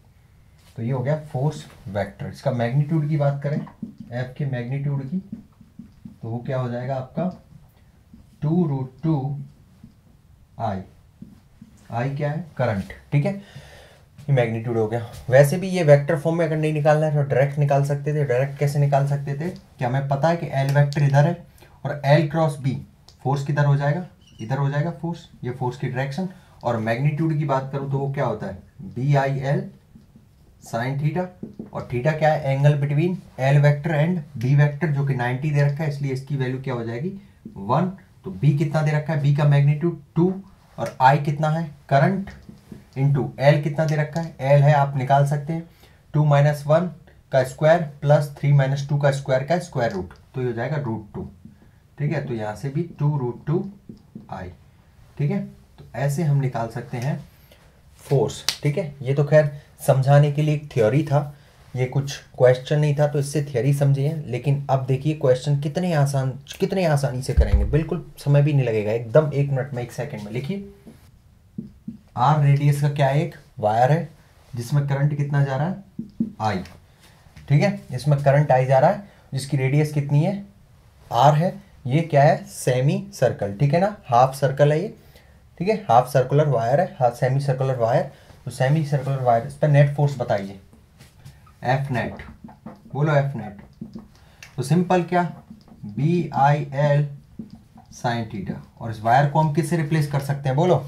तो ये हो गया फोर्स वेक्टर। इसका मैग्नीट्यूड की बात करें, एफ के मैग्नीट्यूड की, तो वो क्या हो जाएगा आपका two root two I, I क्या है करंट, ठीक है, मैग्नीट्यूड हो गया। वैसे भी ये वेक्टर फॉर्म में अगर नहीं निकालना है तो डायरेक्ट निकाल सकते थे, डायरेक्ट कैसे निकाल सकते थे, क्या हमें पता है कि एल वेक्टर इधर है और एल क्रॉस बी फोर्स किधर हो जाएगा, इधर हो जाएगा फोर्स, ये फोर्स की डायरेक्शन। और मैग्नीट्यूड की बात करूं तो वो क्या होता है, B I L sine theta, और थीटा क्या है, angle between L vector and B vector, जो कि नाइन्टी दे रखा है, इसलिए इसकी वैल्यू क्या हो जाएगी वन। तो बी कितना दे रखा है, बी का मैग्नीट्यूड टू, और आई कितना है करंट इंटू एल कितना दे रखा है, एल है आप निकाल सकते हैं टू माइनस वन का square plus three minus two का स्क्वायर का स्क्वायर रूट, तो ये हो जाएगा रूट टू, ठीक है। तो यहाँ से भी टू रूट टू आई, ठीक है। तो ऐसे हम निकाल सकते हैं फोर्स, ठीक है। ये तो खैर समझाने के लिए एक थ्योरी था, ये कुछ क्वेश्चन नहीं था, तो इससे थ्योरी समझे हैं। लेकिन अब देखिए क्वेश्चन कितने आसान, कितने आसानी से करेंगे, बिल्कुल समय भी नहीं लगेगा, एकदम एक मिनट में, एक सेकेंड में। लिखिए आर रेडियस का क्या एक वायर है, जिसमें करंट कितना जा रहा है आई, ठीक है, इसमें करंट आई जा रहा है, जिसकी रेडियस कितनी है आर है, ये क्या है सेमी सर्कल, ठीक है ना, हाफ सर्कल है ये, ठीक है, हाफ सर्कुलर वायर है, हाफ सेमी सर्कुलर वायर, तो सेमी सर्कुलर वायर, इस पर नेट फोर्स बताइए, एफ नेट, बोलो एफ नेट, तो सिंपल क्या B I L sine theta, और इस वायर को हम किससे रिप्लेस कर सकते हैं बोलो,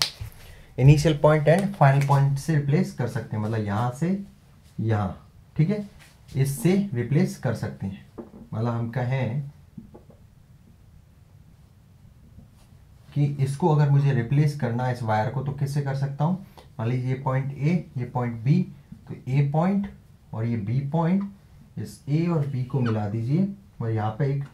initial point and final point से रिप्लेस कर सकते हैं, मतलब यहाँ से यहाँ, ठीक है, इससे रिप्लेस कर सकते हैं, मतलब हम कहें कि इसको अगर मुझे रिप्लेस करना है इस वायर को तो किससे कर सकता हूँ, मान लीजिए ये पॉइंट ए, ये पॉइंट बी, तो ए पॉइंट और ये बी पॉइंट, इस ए और बी को मिला दीजिए, और यहाँ पे एक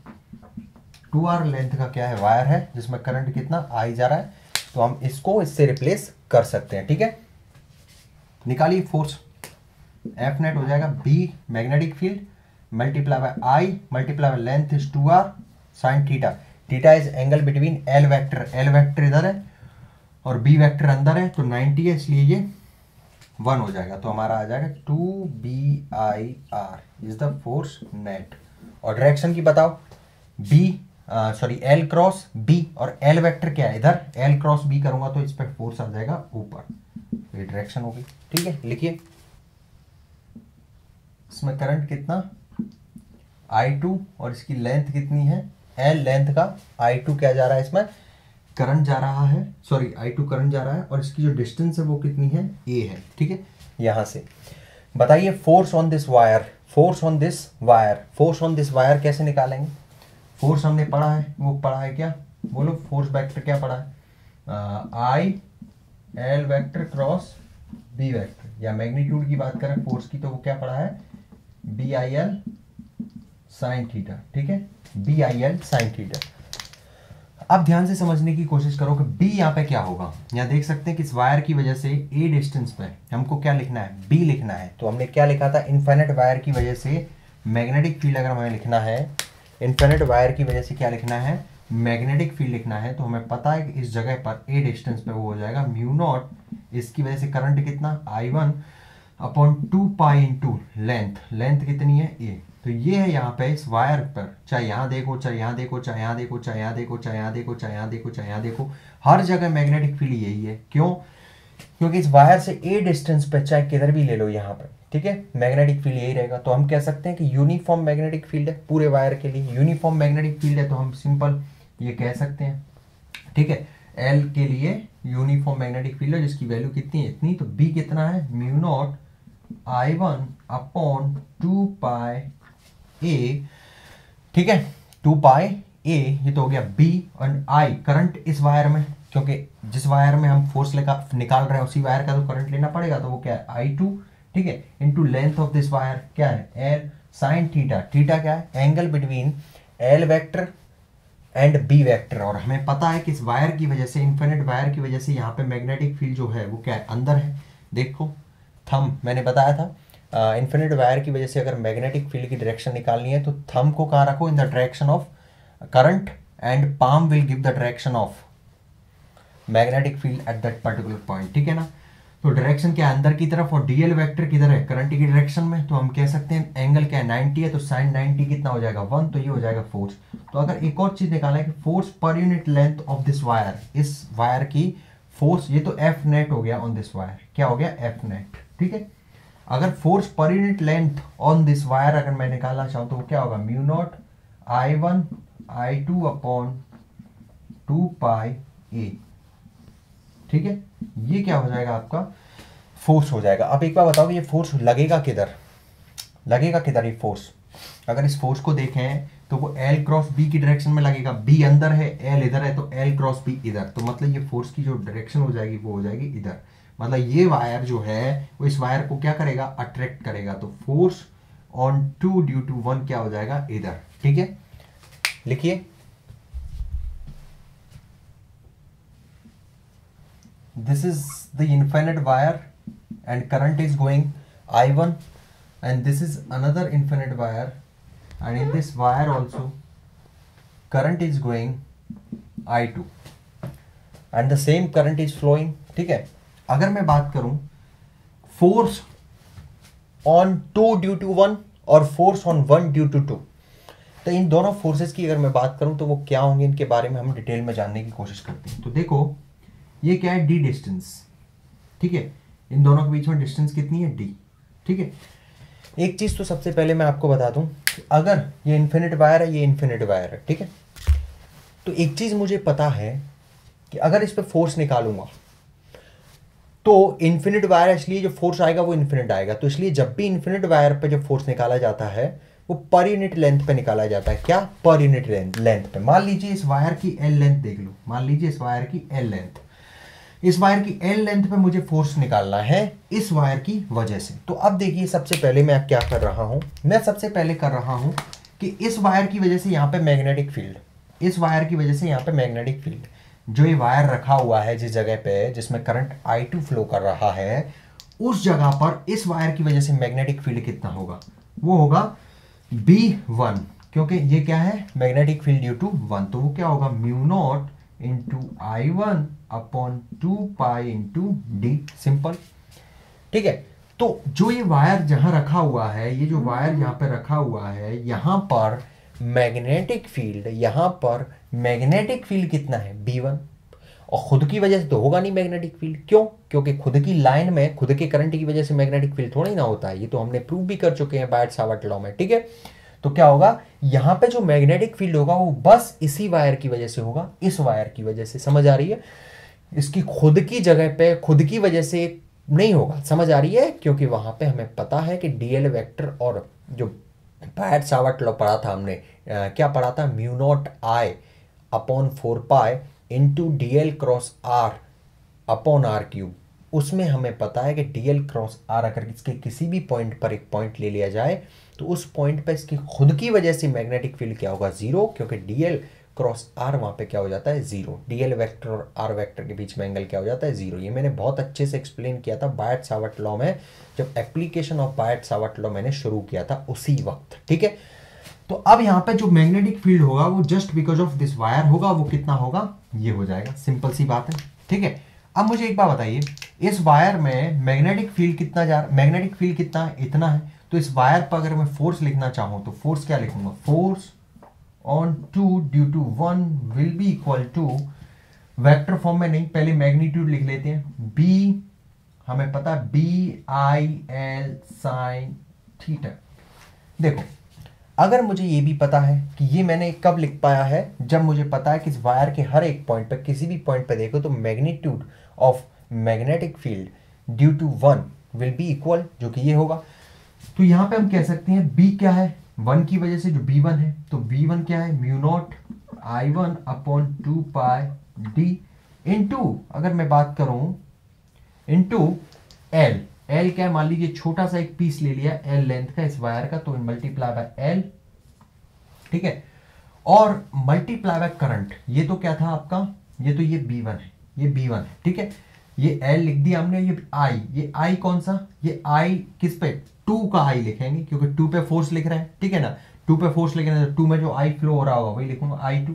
टू आर लेंथ का क्या है वायर है, जिसमें करंट कितना आई जा रहा है, तो हम इसको इससे रिप्लेस कर सकते हैं, ठीक है, निकालिए फोर्स, एफ नेट हो जाएगा B magnetic field multiply by I multiply by length is two R sine theta, theta is angle between L vector, L vector इधर है और बी वेक्टर अंदर है, तो नाइंटी है इसलिए ये वन हो जाएगा, तो हमारा आ जाएगा two B I R is the force net, और डायरेक्शन की बताओ B sorry L cross B, और एल वेक्टर क्या है इधर, एल क्रॉस बी करूंगा तो इस पर फोर्स आ जाएगा ऊपर, ये डायरेक्शन होगी, ठीक है, लिखिए इसमें करंट कितना आई टू और इसकी लेंथ कितनी है एल, लेंथ का आई टू क्या जा रहा है, इसमें करंट जा रहा है, सॉरी आई टू करंट जा रहा है, और इसकी जो डिस्टेंस है वो कितनी है ए है, ठीक है, यहाँ से बताइए force on this wire, force on this wire, force on this wire कैसे निकालेंगे, फोर्स हमने पढ़ा है, वो पढ़ा है क्या बोलो, फोर्स वेक्टर क्या पढ़ा है, I L vector cross B vector, या मैग्नीट्यूड की बात करें फोर्स की तो वो क्या पढ़ा है B I L sine theta, ठीक है, B I L sine theta. अब ध्यान से समझने की कोशिश करो कि बी यहाँ पे क्या होगा, यहाँ देख सकते हैं कि इस वायर की वजह से ए डिस्टेंस पे हमको क्या लिखना है बी लिखना है, तो हमने क्या लिखा था इनफिनिट वायर की वजह से मैग्नेटिक फील्ड, अगर हमें लिखना है इनफिनिट वायर की वजह से क्या लिखना है मैग्नेटिक फील्ड लिखना है, तो हमें पता है कि इस जगह पर ए डिस्टेंस पे वो हो जाएगा म्यू नॉट, इसकी वजह से करंट कितना I one upon two pi into length, length कितनी है ए, तो ये है यहाँ पे इस वायर पर, चाहे यहाँ देखो चाहे यहाँ देखो चाहे यहाँ देखो चाहे यहाँ देखो चाहे यहाँ देखो चाहे यहाँ देखो चाहे यहाँ देखो, हर जगह मैग्नेटिक फील्ड यही है, क्यों, क्योंकि इस वायर से ए डिस्टेंस पे चाहे किधर भी ले लो यहाँ पर, ठीक है, मैग्नेटिक फील्ड यही रहेगा, तो हम कह सकते हैं कि यूनिफॉर्म मैग्नेटिक फील्ड है, पूरे वायर के लिए यूनिफॉर्म मैग्नेटिक फील्ड है, तो हम सिंपल ये कह सकते हैं, ठीक है, एल के लिए यूनिफॉर्म मैग्नेटिक फील्ड है जिसकी वैल्यू कितनी है इतनी, तो बी कितना है mu naught I one upon two pi A, ठीक है, टू पाई ए, ये तो हो गया बी और आई, करंट इस वायर में, क्योंकि जिस वायर में हम फोर्स लेकर निकाल रहे हैं उसी वायर का तो करंट लेना पड़ेगा, तो वो क्या है आई टू, ठीक है, into length of this wire क्या है एल साइन थीटा, थीटा क्या है angle between L vector and B vector, और हमें पता है कि इस वायर की वजह से इन्फिनिट वायर की वजह से यहाँ पे मैग्नेटिक फील्ड जो है वो क्या है अंदर है, देखो थंब मैंने बताया था इन्फिनिट uh, वायर की वजह से अगर मैग्नेटिक फील्ड की डायरेक्शन निकालनी है तो थंब को कहाँ रखो in the direction of current and palm will give the direction of magnetic field at that particular point, ठीक है ना, तो डायरेक्शन क्या है अंदर की तरफ, और डीएल वेक्टर किधर है करंट की डायरेक्शन में, तो हम कह सकते हैं एंगल क्या है नाइंटी है, तो साइन नाइंटी कितना हो जाएगा वन, तो ये हो जाएगा फोर्स, तो अगर एक और चीज़ निकाला है कि force per unit length of this wire, इस वायर की फोर्स, ये तो एफ नेट हो गया ऑन दिस वायर, क्या हो गया एफ नेट, ठीक है, अगर force per unit length on this wire अगर मैं निकालना चाहूँ तो वो क्या होगा mu naught I one I two upon two pi A, ठीक है, ये क्या हो जाएगा आपका फोर्स हो जाएगा। अब एक बार बताओ ये फोर्स लगेगा किधर, लगेगा किधर ये फोर्स, अगर इस फोर्स को देखें तो वो एल क्रॉस बी की डायरेक्शन में लगेगा, बी अंदर है एल इधर है तो एल क्रॉस बी इधर, तो मतलब ये फोर्स की जो डायरेक्शन हो जाएगी वो हो जाएगी इधर, मतलब ये वायर जो है वो इस वायर को क्या करेगा अट्रैक्ट करेगा, तो force on two due to one क्या हो जाएगा इधर, ठीक है, लिखिए this is the infinite wire and current is going I one and this is another infinite wire and in this wire also current is going I two and the same current is flowing, ठीक है। अगर मैं बात करूं force on two due to one और force on one due to two. Two इन दोनों forces की अगर मैं बात करूं तो वो क्या होंगे, इनके बारे में हम डिटेल में जानने की कोशिश करते हैं। तो देखो ये क्या है, डी डिस्टेंस, ठीक है, इन दोनों के बीच में डिस्टेंस कितनी है, डी, ठीक है। एक चीज़ तो सबसे पहले मैं आपको बता दूं, अगर ये इन्फिनिट वायर है, ये इन्फिनिट वायर है, ठीक है, तो एक चीज़ मुझे पता है कि अगर इस पर फोर्स निकालूंगा तो इन्फिनिट वायर, इसलिए जो फोर्स आएगा वो इन्फिनिट आएगा। तो इसलिए जब भी इन्फिनिट वायर पर जो फोर्स निकाला जाता है वो पर यूनिट लेंथ पे निकाला जाता है। क्या? पर यूनिट लेंथ पे। मान लीजिए इस वायर की एल लेंथ देख लो, मान लीजिए इस वायर की एल लेंथ, इस वायर की एल लेंथ पे मुझे फोर्स निकालना है इस वायर की वजह से। तो अब देखिए सबसे पहले मैं क्या कर रहा हूँ, मैं सबसे पहले कर रहा हूँ कि इस वायर की वजह से यहाँ पे मैग्नेटिक फील्ड, इस वायर की वजह से यहाँ पे मैग्नेटिक फील्ड, जो ये वायर रखा हुआ है जिस जगह पे जिसमें करंट आई टू फ्लो कर रहा है, उस जगह पर इस वायर की वजह से मैग्नेटिक फील्ड कितना होगा, वो होगा बी वन, क्योंकि ये क्या है, magnetic field due to one. तो वो क्या होगा, mu naught into I one upon two pi into D, simple, ठीक है। तो जो ये वायर जहाँ रखा हुआ है, ये जो वायर यहाँ पे रखा हुआ है, यहाँ पर मैग्नेटिक फील्ड, यहाँ पर मैग्नेटिक फील्ड कितना है, बी वन, और खुद की वजह से तो होगा नहीं मैग्नेटिक फील्ड, क्यों, क्योंकि खुद की लाइन में खुद के करंट की वजह से मैग्नेटिक फील्ड थोड़ी ना होता है, ये तो हमने प्रूव भी कर चुके हैं बायट-सावर्ट लॉ में, ठीक है। तो क्या होगा, यहाँ पे जो मैग्नेटिक फील्ड होगा वो बस इसी वायर की वजह से होगा, इस वायर की वजह से, समझ आ रही है, इसकी खुद की जगह पे खुद की वजह से नहीं होगा, समझ आ रही है, क्योंकि वहाँ पे हमें पता है कि डीएल वेक्टर और जो बायट-सावर्ट लॉ पढ़ा था हमने, आ, क्या पढ़ा था, mu naught I upon four pi into D L cross R upon R cube, उसमें हमें पता है कि डी एल क्रॉस आर अगर इसके किसी भी पॉइंट पर एक पॉइंट ले लिया जाए तो उस पॉइंट पर इसकी खुद की वजह से मैग्नेटिक फील्ड क्या होगा, जीरो, क्योंकि डी एल क्रॉस आर वहाँ पे क्या हो जाता है, जीरो। डी एल वैक्टर और आर वैक्टर के बीच में एंगल क्या हो जाता है, जीरो। ये मैंने बहुत अच्छे से एक्सप्लेन किया था बायट-सावर्ट लॉ में, जब एप्लीकेशन ऑफ बायट-सावर्ट लॉ मैंने शुरू किया था उसी वक्त, ठीक है। तो अब यहाँ पे जो मैग्नेटिक फील्ड होगा वो just because of this wire होगा, वो कितना होगा, ये हो जाएगा, सिंपल सी बात है, ठीक है। अब मुझे एक बात बताइए, इस वायर में मैग्नेटिक फील्ड कितना जा रहा, मैग्नेटिक फील्ड कितना है, इतना है, तो इस वायर पर अगर मैं फोर्स लिखना चाहूँ तो फोर्स क्या लिखूंगा, force on two due to one will be equal to, vector form में नहीं, पहले मैग्नीट्यूड लिख लेते हैं, बी, हमें पता B I L sine theta. देखो अगर मुझे ये भी पता है कि ये मैंने कब लिख पाया है, जब मुझे पता है कि इस वायर के हर एक पॉइंट पर, किसी भी पॉइंट पर देखो तो magnitude of magnetic field due to one will be equal, जो कि ये होगा। तो यहाँ पे हम कह सकते हैं बी क्या है, वन की वजह से जो बी वन है, तो बी वन क्या है, mu naught I one upon two pi D into, अगर मैं बात करूँ इंटू एल, एल क्या है, मान लीजिए छोटा सा एक पीस ले लिया एल लेंथ का इस वायर का, तो मल्टीप्लाई बाय एल, ठीक है, और मल्टीप्लाई बाय करंट, ये तो क्या था आपका, ये तो ये बी वन है, ये बी वन है, ठीक है, ये एल लिख दिया हमने, ये आई, ये आई कौन सा, ये आई किस पे, टू का आई लिखेंगे, क्योंकि टू पे फोर्स लिख रहे हैं, ठीक है ना, टू पे फोर्स लिख रहे हैं, टू में जो आई फ्लो हो रहा होगा वही लिखूंगा आई टू।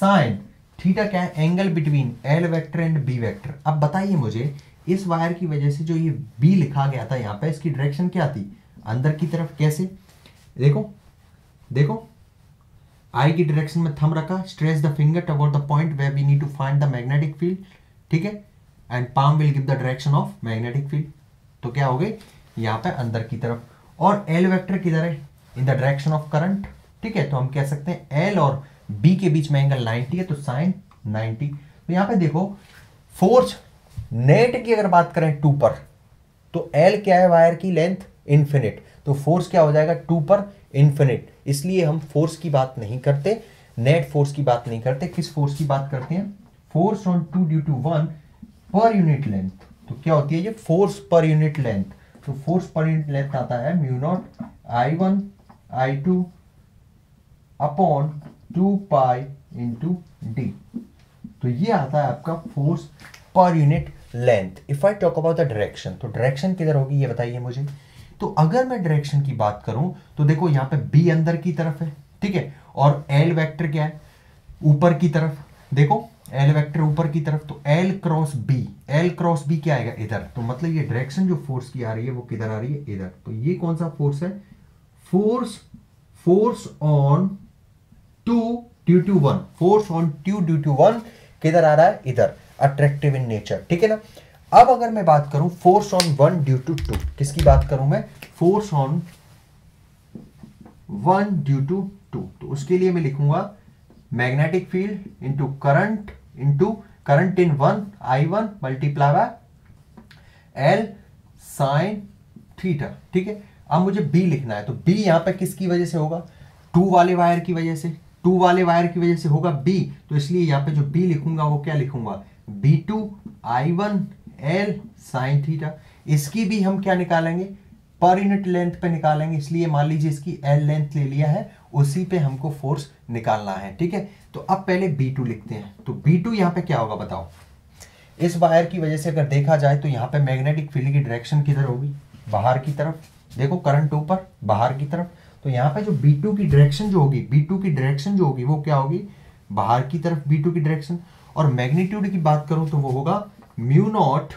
साइन थीटा क्या है, angle between L vector and B vector. अब बताइए मुझे इस वायर की वजह से जो ये बी लिखा गया था यहाँ पे, इसकी डायरेक्शन क्या थी, अंदर की तरफ, कैसे, देखो देखो आई की डायरेक्शन में थम रखा, stretch the finger toward the point where we need to find the magnetic field, ठीक है, and palm will give the direction of magnetic field. तो क्या हो गई यहाँ पे अंदर की तरफ, और एल वेक्टर किधर है, in the direction of current, ठीक है। तो हम कह सकते हैं एल और बी के बीच में एंगल नाइन्टी है, तो साइन नाइन्टी। तो यहाँ पे देखो फोर्स नेट की अगर बात करें टू पर, तो एल क्या है, वायर की लेंथ इन्फिनिट, तो फोर्स क्या हो जाएगा, टू पर इन्फिनिट, इसलिए हम फोर्स की बात नहीं करते, नेट फोर्स की बात नहीं करते, किस फोर्स की बात करते हैं, force on two due to one per unit length. तो क्या होती है ये, फोर्स पर यूनिट लेंथ, तो फोर्स पर यूनिट लेंथ आता है mu naught I one I two upon two pi into D, तो ये आता है आपका force per unit length. If I talk about the direction, तो डायरेक्शन किधर होगी ये बताइए मुझे। तो अगर मैं डायरेक्शन की बात करूं तो देखो यहाँ पे बी अंदर की तरफ है, ठीक है, और एल वेक्टर क्या है, ऊपर की तरफ, देखो एल वेक्टर ऊपर की तरफ, तो L cross B, L cross B क्या आएगा इधर, तो मतलब ये डायरेक्शन जो फोर्स की आ रही है वो किधर आ रही है, इधर। तो ये कौन सा फोर्स है, force force on two due to one, force on two due to one किधर आ रहा है, इधर, अट्रैक्टिव इन नेचर, ठीक है ना। अब अगर मैं बात करूं force on one due to two, किसकी बात करूं मैं, force on one due to two, तो उसके लिए मैं लिखूंगा magnetic field into current into current in one I one multiply by L sine theta, ठीक है। अब मुझे बी लिखना है, तो बी यहां पे किसकी वजह से होगा, टू वाले वायर की वजह से, टू वाले वायर की वजह से होगा बी, तो इसलिए यहां पे जो बी लिखूंगा वो क्या लिखूंगा, B two I one L sine theta. इसकी भी हम क्या निकालेंगे, पर यूनिट लेंथ पे निकालेंगे, इसलिए मान लीजिए इसकी एल लेंथ ले लिया है, उसी पे हमको फोर्स निकालना है, ठीक है। तो अब पहले बी टू लिखते हैं, तो बी टू यहाँ पे क्या होगा बताओ, इस वायर की वजह से अगर देखा जाए तो यहाँ पे मैग्नेटिक फील्ड की डायरेक्शन किधर होगी, बाहर की तरफ, देखो करंट ऊपर बाहर की तरफ, तो यहाँ पे जो बी टू की डायरेक्शन जो होगी, बी टू की डायरेक्शन जो होगी वो क्या होगी, बाहर की तरफ बी टू की डायरेक्शन। और मैग्नीट्यूड की बात करूं तो वो होगा mu naught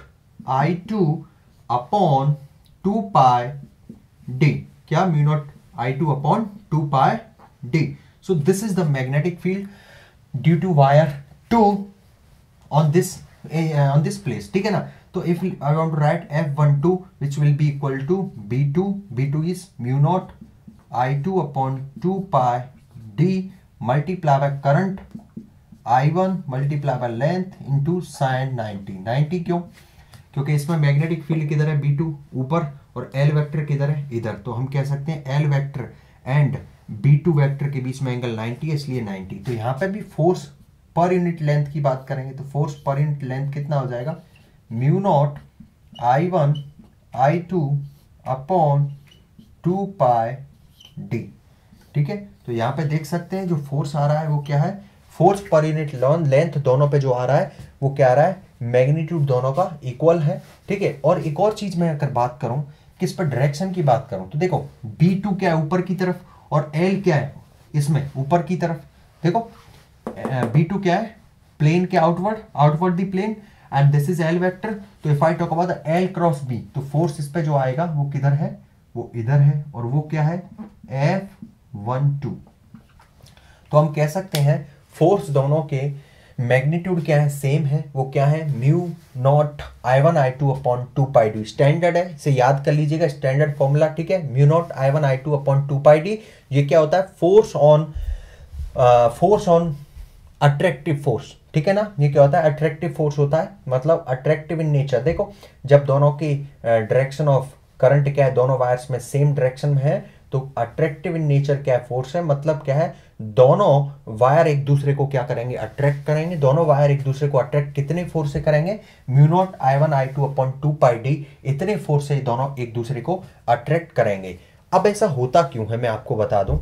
I two upon two pi D, क्या, mu naught I two upon two pi D. So this is the magnetic field due to wire two on this on this place, ठीक है ना। तो if I want to write F one two which will be equal to B two, B two is mu naught I two upon two pi D multiply by current I one multiply by length into sine ninety. Ninety क्यों, क्योंकि इसमें magnetic field किधर है, B to ऊपर, और L vector किधर है, इधर। तो हम कह सकते हैं L vector and B two vector के बीच में एंगल नाइंटी है, इसलिए नाइंटी। तो यहाँ पे भी फोर्स पर यूनिट लेंथ की बात करेंगे, तो फोर्स पर यूनिट लेंथ कितना हो जाएगा, mu naught I one I two upon two pi D, ठीक है। तो यहाँ पे देख सकते हैं जो फोर्स आ रहा है वो क्या है, फोर्स पर यूनिट लेंथ दोनों पे जो आ रहा है वो क्या आ रहा है, मैग्नीट्यूड दोनों का इक्वल है, ठीक है। और एक और चीज मैं अगर बात करूं, किस पर डायरेक्शन की बात करूं, तो देखो बी टू क्या है ऊपर की तरफ, और L क्या है इसमें ऊपर की तरफ, देखो बी टू क्या है, प्लेन के outward, outward the plane, and this is L vector. तो if I talk about the L cross B, तो फोर्स इस पे जो आएगा वो किधर है, वो इधर है, और वो क्या है, एफ वन टू। तो हम कह सकते हैं फोर्स दोनों के मैग्नीट्यूड क्या है, सेम है, वो क्या है, mu naught I one I two upon two pi D, standard है, इसे याद कर लीजिएगा, स्टैंडर्ड फॉर्मूला, ठीक है। Mu naught I one I two upon two pi D, ये क्या होता है, force on force on attractive force, ठीक है ना। ये क्या होता है, अट्रैक्टिव फोर्स होता है, मतलब अट्रैक्टिव इन नेचर। देखो जब दोनों की डायरेक्शन ऑफ करंट क्या है, दोनों वायर्स में सेम डायरेक्शन में है, तो अट्रैक्टिव इन नेचर क्या है, फोर्स है, मतलब क्या है, दोनों वायर एक दूसरे को क्या करेंगे, अट्रैक्ट करेंगे। दोनों वायर एक दूसरे को अट्रैक्ट कितने फोर्स से करेंगे, mu naught I one I two upon two pi D, इतने फोर्स से दोनों एक दूसरे को अट्रैक्ट करेंगे। अब ऐसा होता क्यों है, मैं आपको बता दूं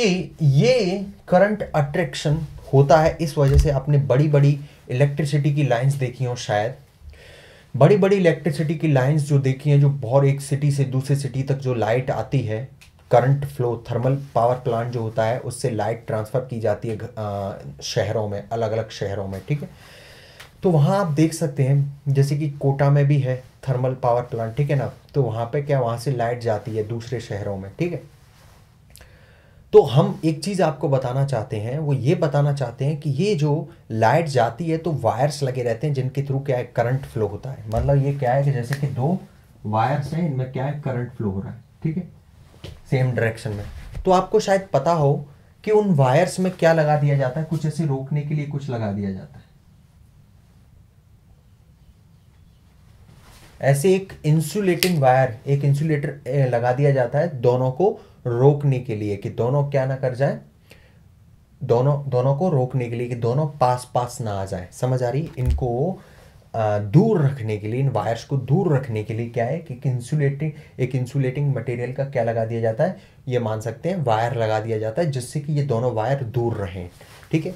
कि ये करंट अट्रैक्शन होता है इस वजह से, आपने बड़ी बड़ी इलेक्ट्रिसिटी की लाइन्स देखी हो शायद, बड़ी बड़ी इलेक्ट्रिसिटी की लाइंस जो देखी हैं, जो बहुत एक सिटी से दूसरे सिटी तक जो लाइट आती है, current flow, thermal power plant जो होता है उससे लाइट ट्रांसफ़र की जाती है आ, शहरों में, अलग अलग शहरों में, ठीक है। तो वहाँ आप देख सकते हैं जैसे कि कोटा में भी है थर्मल पावर प्लांट, ठीक है ना। तो वहाँ पे क्या, वहाँ से लाइट जाती है दूसरे शहरों में, ठीक है। तो हम एक चीज़ आपको बताना चाहते हैं, वो ये बताना चाहते हैं कि ये जो लाइट जाती है तो वायर्स लगे रहते हैं जिनके थ्रू क्या है, करंट फ्लो होता है। मतलब ये क्या है कि जैसे कि दो वायर्स हैं, इनमें क्या है, करंट फ्लो हो रहा है, ठीक है, सेम डायरेक्शन में। तो आपको शायद पता हो कि उन वायर्स में क्या लगा दिया जाता है, कुछ ऐसे रोकने के लिए कुछ लगा दिया जाता है, ऐसे एक इंसुलेटिंग वायर, एक इंसुलेटर लगा दिया जाता है दोनों को रोकने के लिए, कि दोनों क्या ना कर जाए, दोनों दोनों को रोकने के लिए कि दोनों पास पास ना आ जाए, समझ आ रही। इनको आ, दूर रखने के लिए, इन वायर्स को दूर रखने के लिए क्या है कि इंसुलेटिंग, एक इंसुलेटिंग मटेरियल का क्या लगा दिया जाता है, ये मान सकते हैं वायर लगा दिया जाता है, जिससे कि ये दोनों वायर दूर रहें, ठीक है।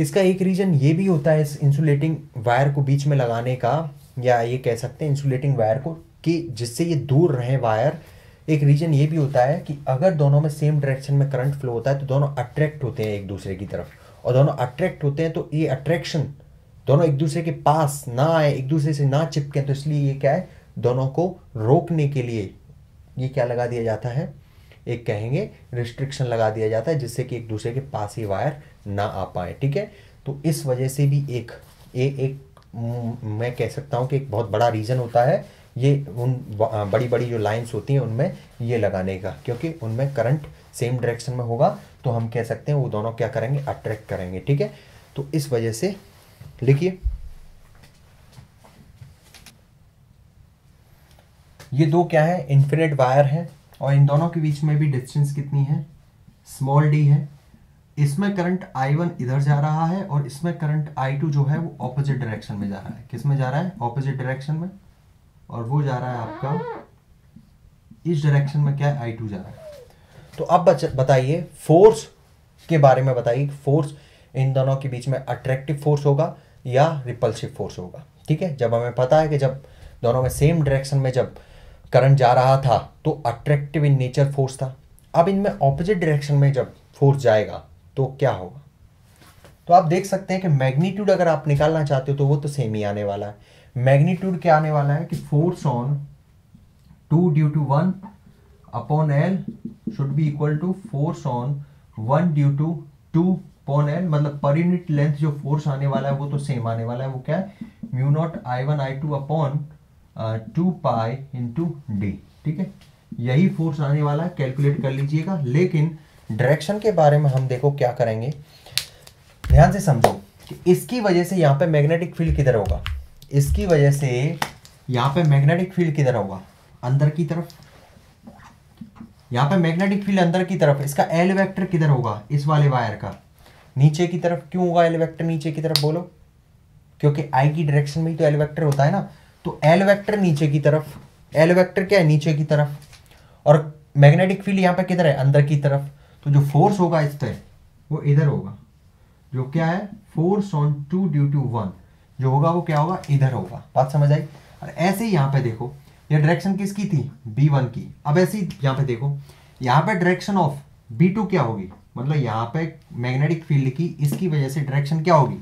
इसका एक रीज़न ये भी होता है इस इंसुलेटिंग वायर को बीच में लगाने का, या ये कह सकते हैं इंसुलेटिंग वायर को, कि जिससे ये दूर रहें वायर। एक रीज़न ये भी होता है कि अगर दोनों में सेम डायरेक्शन में करंट फ्लो होता है तो दोनों अट्रैक्ट होते हैं एक दूसरे की तरफ, और दोनों अट्रैक्ट होते हैं, तो ये अट्रैक्शन दोनों एक दूसरे के पास ना आए, एक दूसरे से ना चिपकें, तो इसलिए ये क्या है, दोनों को रोकने के लिए ये क्या लगा दिया जाता है, एक कहेंगे रिस्ट्रिक्शन लगा दिया जाता है, जिससे कि एक दूसरे के पास ही वायर ना आ पाए। ठीक है, तो इस वजह से भी एक ये एक मैं कह सकता हूँ कि एक बहुत बड़ा रीज़न होता है ये उन बड़ी बड़ी जो लाइंस होती हैं उनमें ये लगाने का, क्योंकि उनमें करंट सेम डायरेक्शन में होगा तो हम कह सकते हैं वो दोनों क्या करेंगे, अट्रैक्ट करेंगे। ठीक है, तो इस वजह से लिखिए ये दो क्या है, इन्फिनिट वायर है और इन दोनों के बीच में भी डिस्टेंस कितनी है, स्मॉल डी है। इसमें करंट आई वन इधर जा रहा है और इसमें करंट आई टू जो है वो ऑपोजिट डायरेक्शन में जा रहा है। किस में जा रहा है, ऑपोजिट डायरेक्शन में, और वो जा रहा है आपका इस डायरेक्शन में, क्या है, आई टू जा रहा है। तो अब बताइए फोर्स के बारे में, बताइए फोर्स इन दोनों के बीच में अट्रैक्टिव फोर्स होगा या रिपल्सिव फोर्स होगा। ठीक है, जब हमें पता है कि जब दोनों में सेम डायरेक्शन में जब करंट जा रहा था तो अट्रैक्टिव इन नेचर फोर्स था, अब इनमें ऑपोजिट डायरेक्शन में जब फोर्स जाएगा तो क्या होगा। तो आप देख सकते हैं कि मैग्नीट्यूड अगर आप निकालना चाहते हो तो वो तो सेम ही आने वाला है। मैग्नीट्यूड क्या आने वाला है कि force on two due to one upon L should be equal to force on one due to two upon L, मतलब पर यूनिट लेंथ जो फोर्स आने वाला है वो तो सेम आने वाला है, वो क्या है, mu naught I one I two upon two pi into D. ठीक है, यही फोर्स आने वाला है, कैलकुलेट कर लीजिएगा। लेकिन डायरेक्शन के बारे में हम देखो क्या करेंगे, ध्यान से समझो कि इसकी वजह से यहाँ पे मैग्नेटिक फील्ड किधर होगा, इसकी वजह से यहाँ पे मैग्नेटिक फील्ड किधर होगा, अंदर की तरफ। यहाँ पे मैग्नेटिक फील्ड अंदर की तरफ, इसका एल वेक्टर किधर होगा, इस वाले वायर का नीचे की तरफ। क्यों होगा एल वेक्टर नीचे की तरफ बोलो, क्योंकि आई की डायरेक्शन में ही तो एल वेक्टर होता है ना, तो एल वेक्टर नीचे की तरफ, एल वेक्टर क्या है, नीचे की तरफ, और मैग्नेटिक फील्ड यहाँ पे किधर है, अंदर की तरफ। तो जो फोर्स होगा इस पर वो इधर होगा, जो क्या है, force on two due to one जो होगा वो क्या होगा, इधर होगा। बात समझ आई। और ऐसे ही यहाँ पे देखो ये डायरेक्शन किसकी थी, बी वन की। अब ऐसे ही यहाँ पे देखो, यहाँ पे डायरेक्शन ऑफ बी टू क्या होगी, मतलब यहाँ पे मैग्नेटिक फील्ड की इसकी वजह से डायरेक्शन क्या होगी,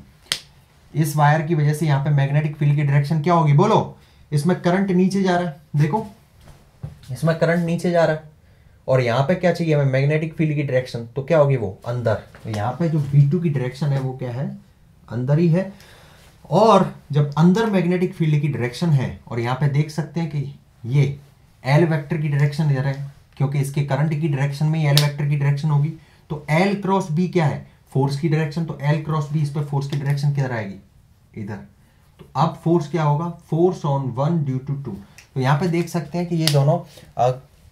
इस वायर की वजह से यहाँ पे मैग्नेटिक फील्ड की डायरेक्शन क्या होगी बोलो। इसमें करंट नीचे जा रहा है, देखो इसमें करंट नीचे जा रहा है, और यहाँ पे क्या चाहिए हमें, मैग्नेटिक फील्ड की डायरेक्शन, तो क्या होगी वो अंदर। तो यहाँ पे जो बी टू की डायरेक्शन है वो क्या है, अंदर ही है। और जब अंदर मैग्नेटिक फील्ड की डायरेक्शन है, और यहाँ पे देख सकते हैं कि ये एल वेक्टर की डायरेक्शन इधर है, क्योंकि इसके करंट की डायरेक्शन में एल वेक्टर की डायरेक्शन होगी, तो एल क्रॉस बी क्या है, फोर्स की डायरेक्शन, तो एल क्रॉस बी इस पर फोर्स की डायरेक्शन किधर आएगी, इधर। तो अब फोर्स क्या होगा, force on one due to two. तो यहाँ पे देख सकते हैं कि ये दोनों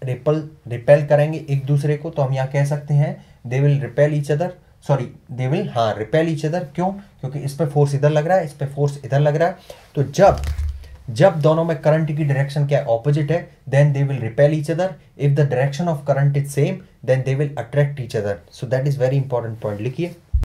रिपेल रिपेल करेंगे एक दूसरे को, तो हम यहाँ कह सकते हैं they will repel each other, sorry they will हाँ रिपेल ईच अदर। क्यों, क्योंकि इस पर फोर्स इधर लग रहा है, इस पर फोर्स इधर लग रहा है, तो जब जब दोनों में करंट की डायरेक्शन क्या ऑपोजिट है, then they will repel each other. If the direction of current is same then they will attract each other. So that is very important point, लिखिए।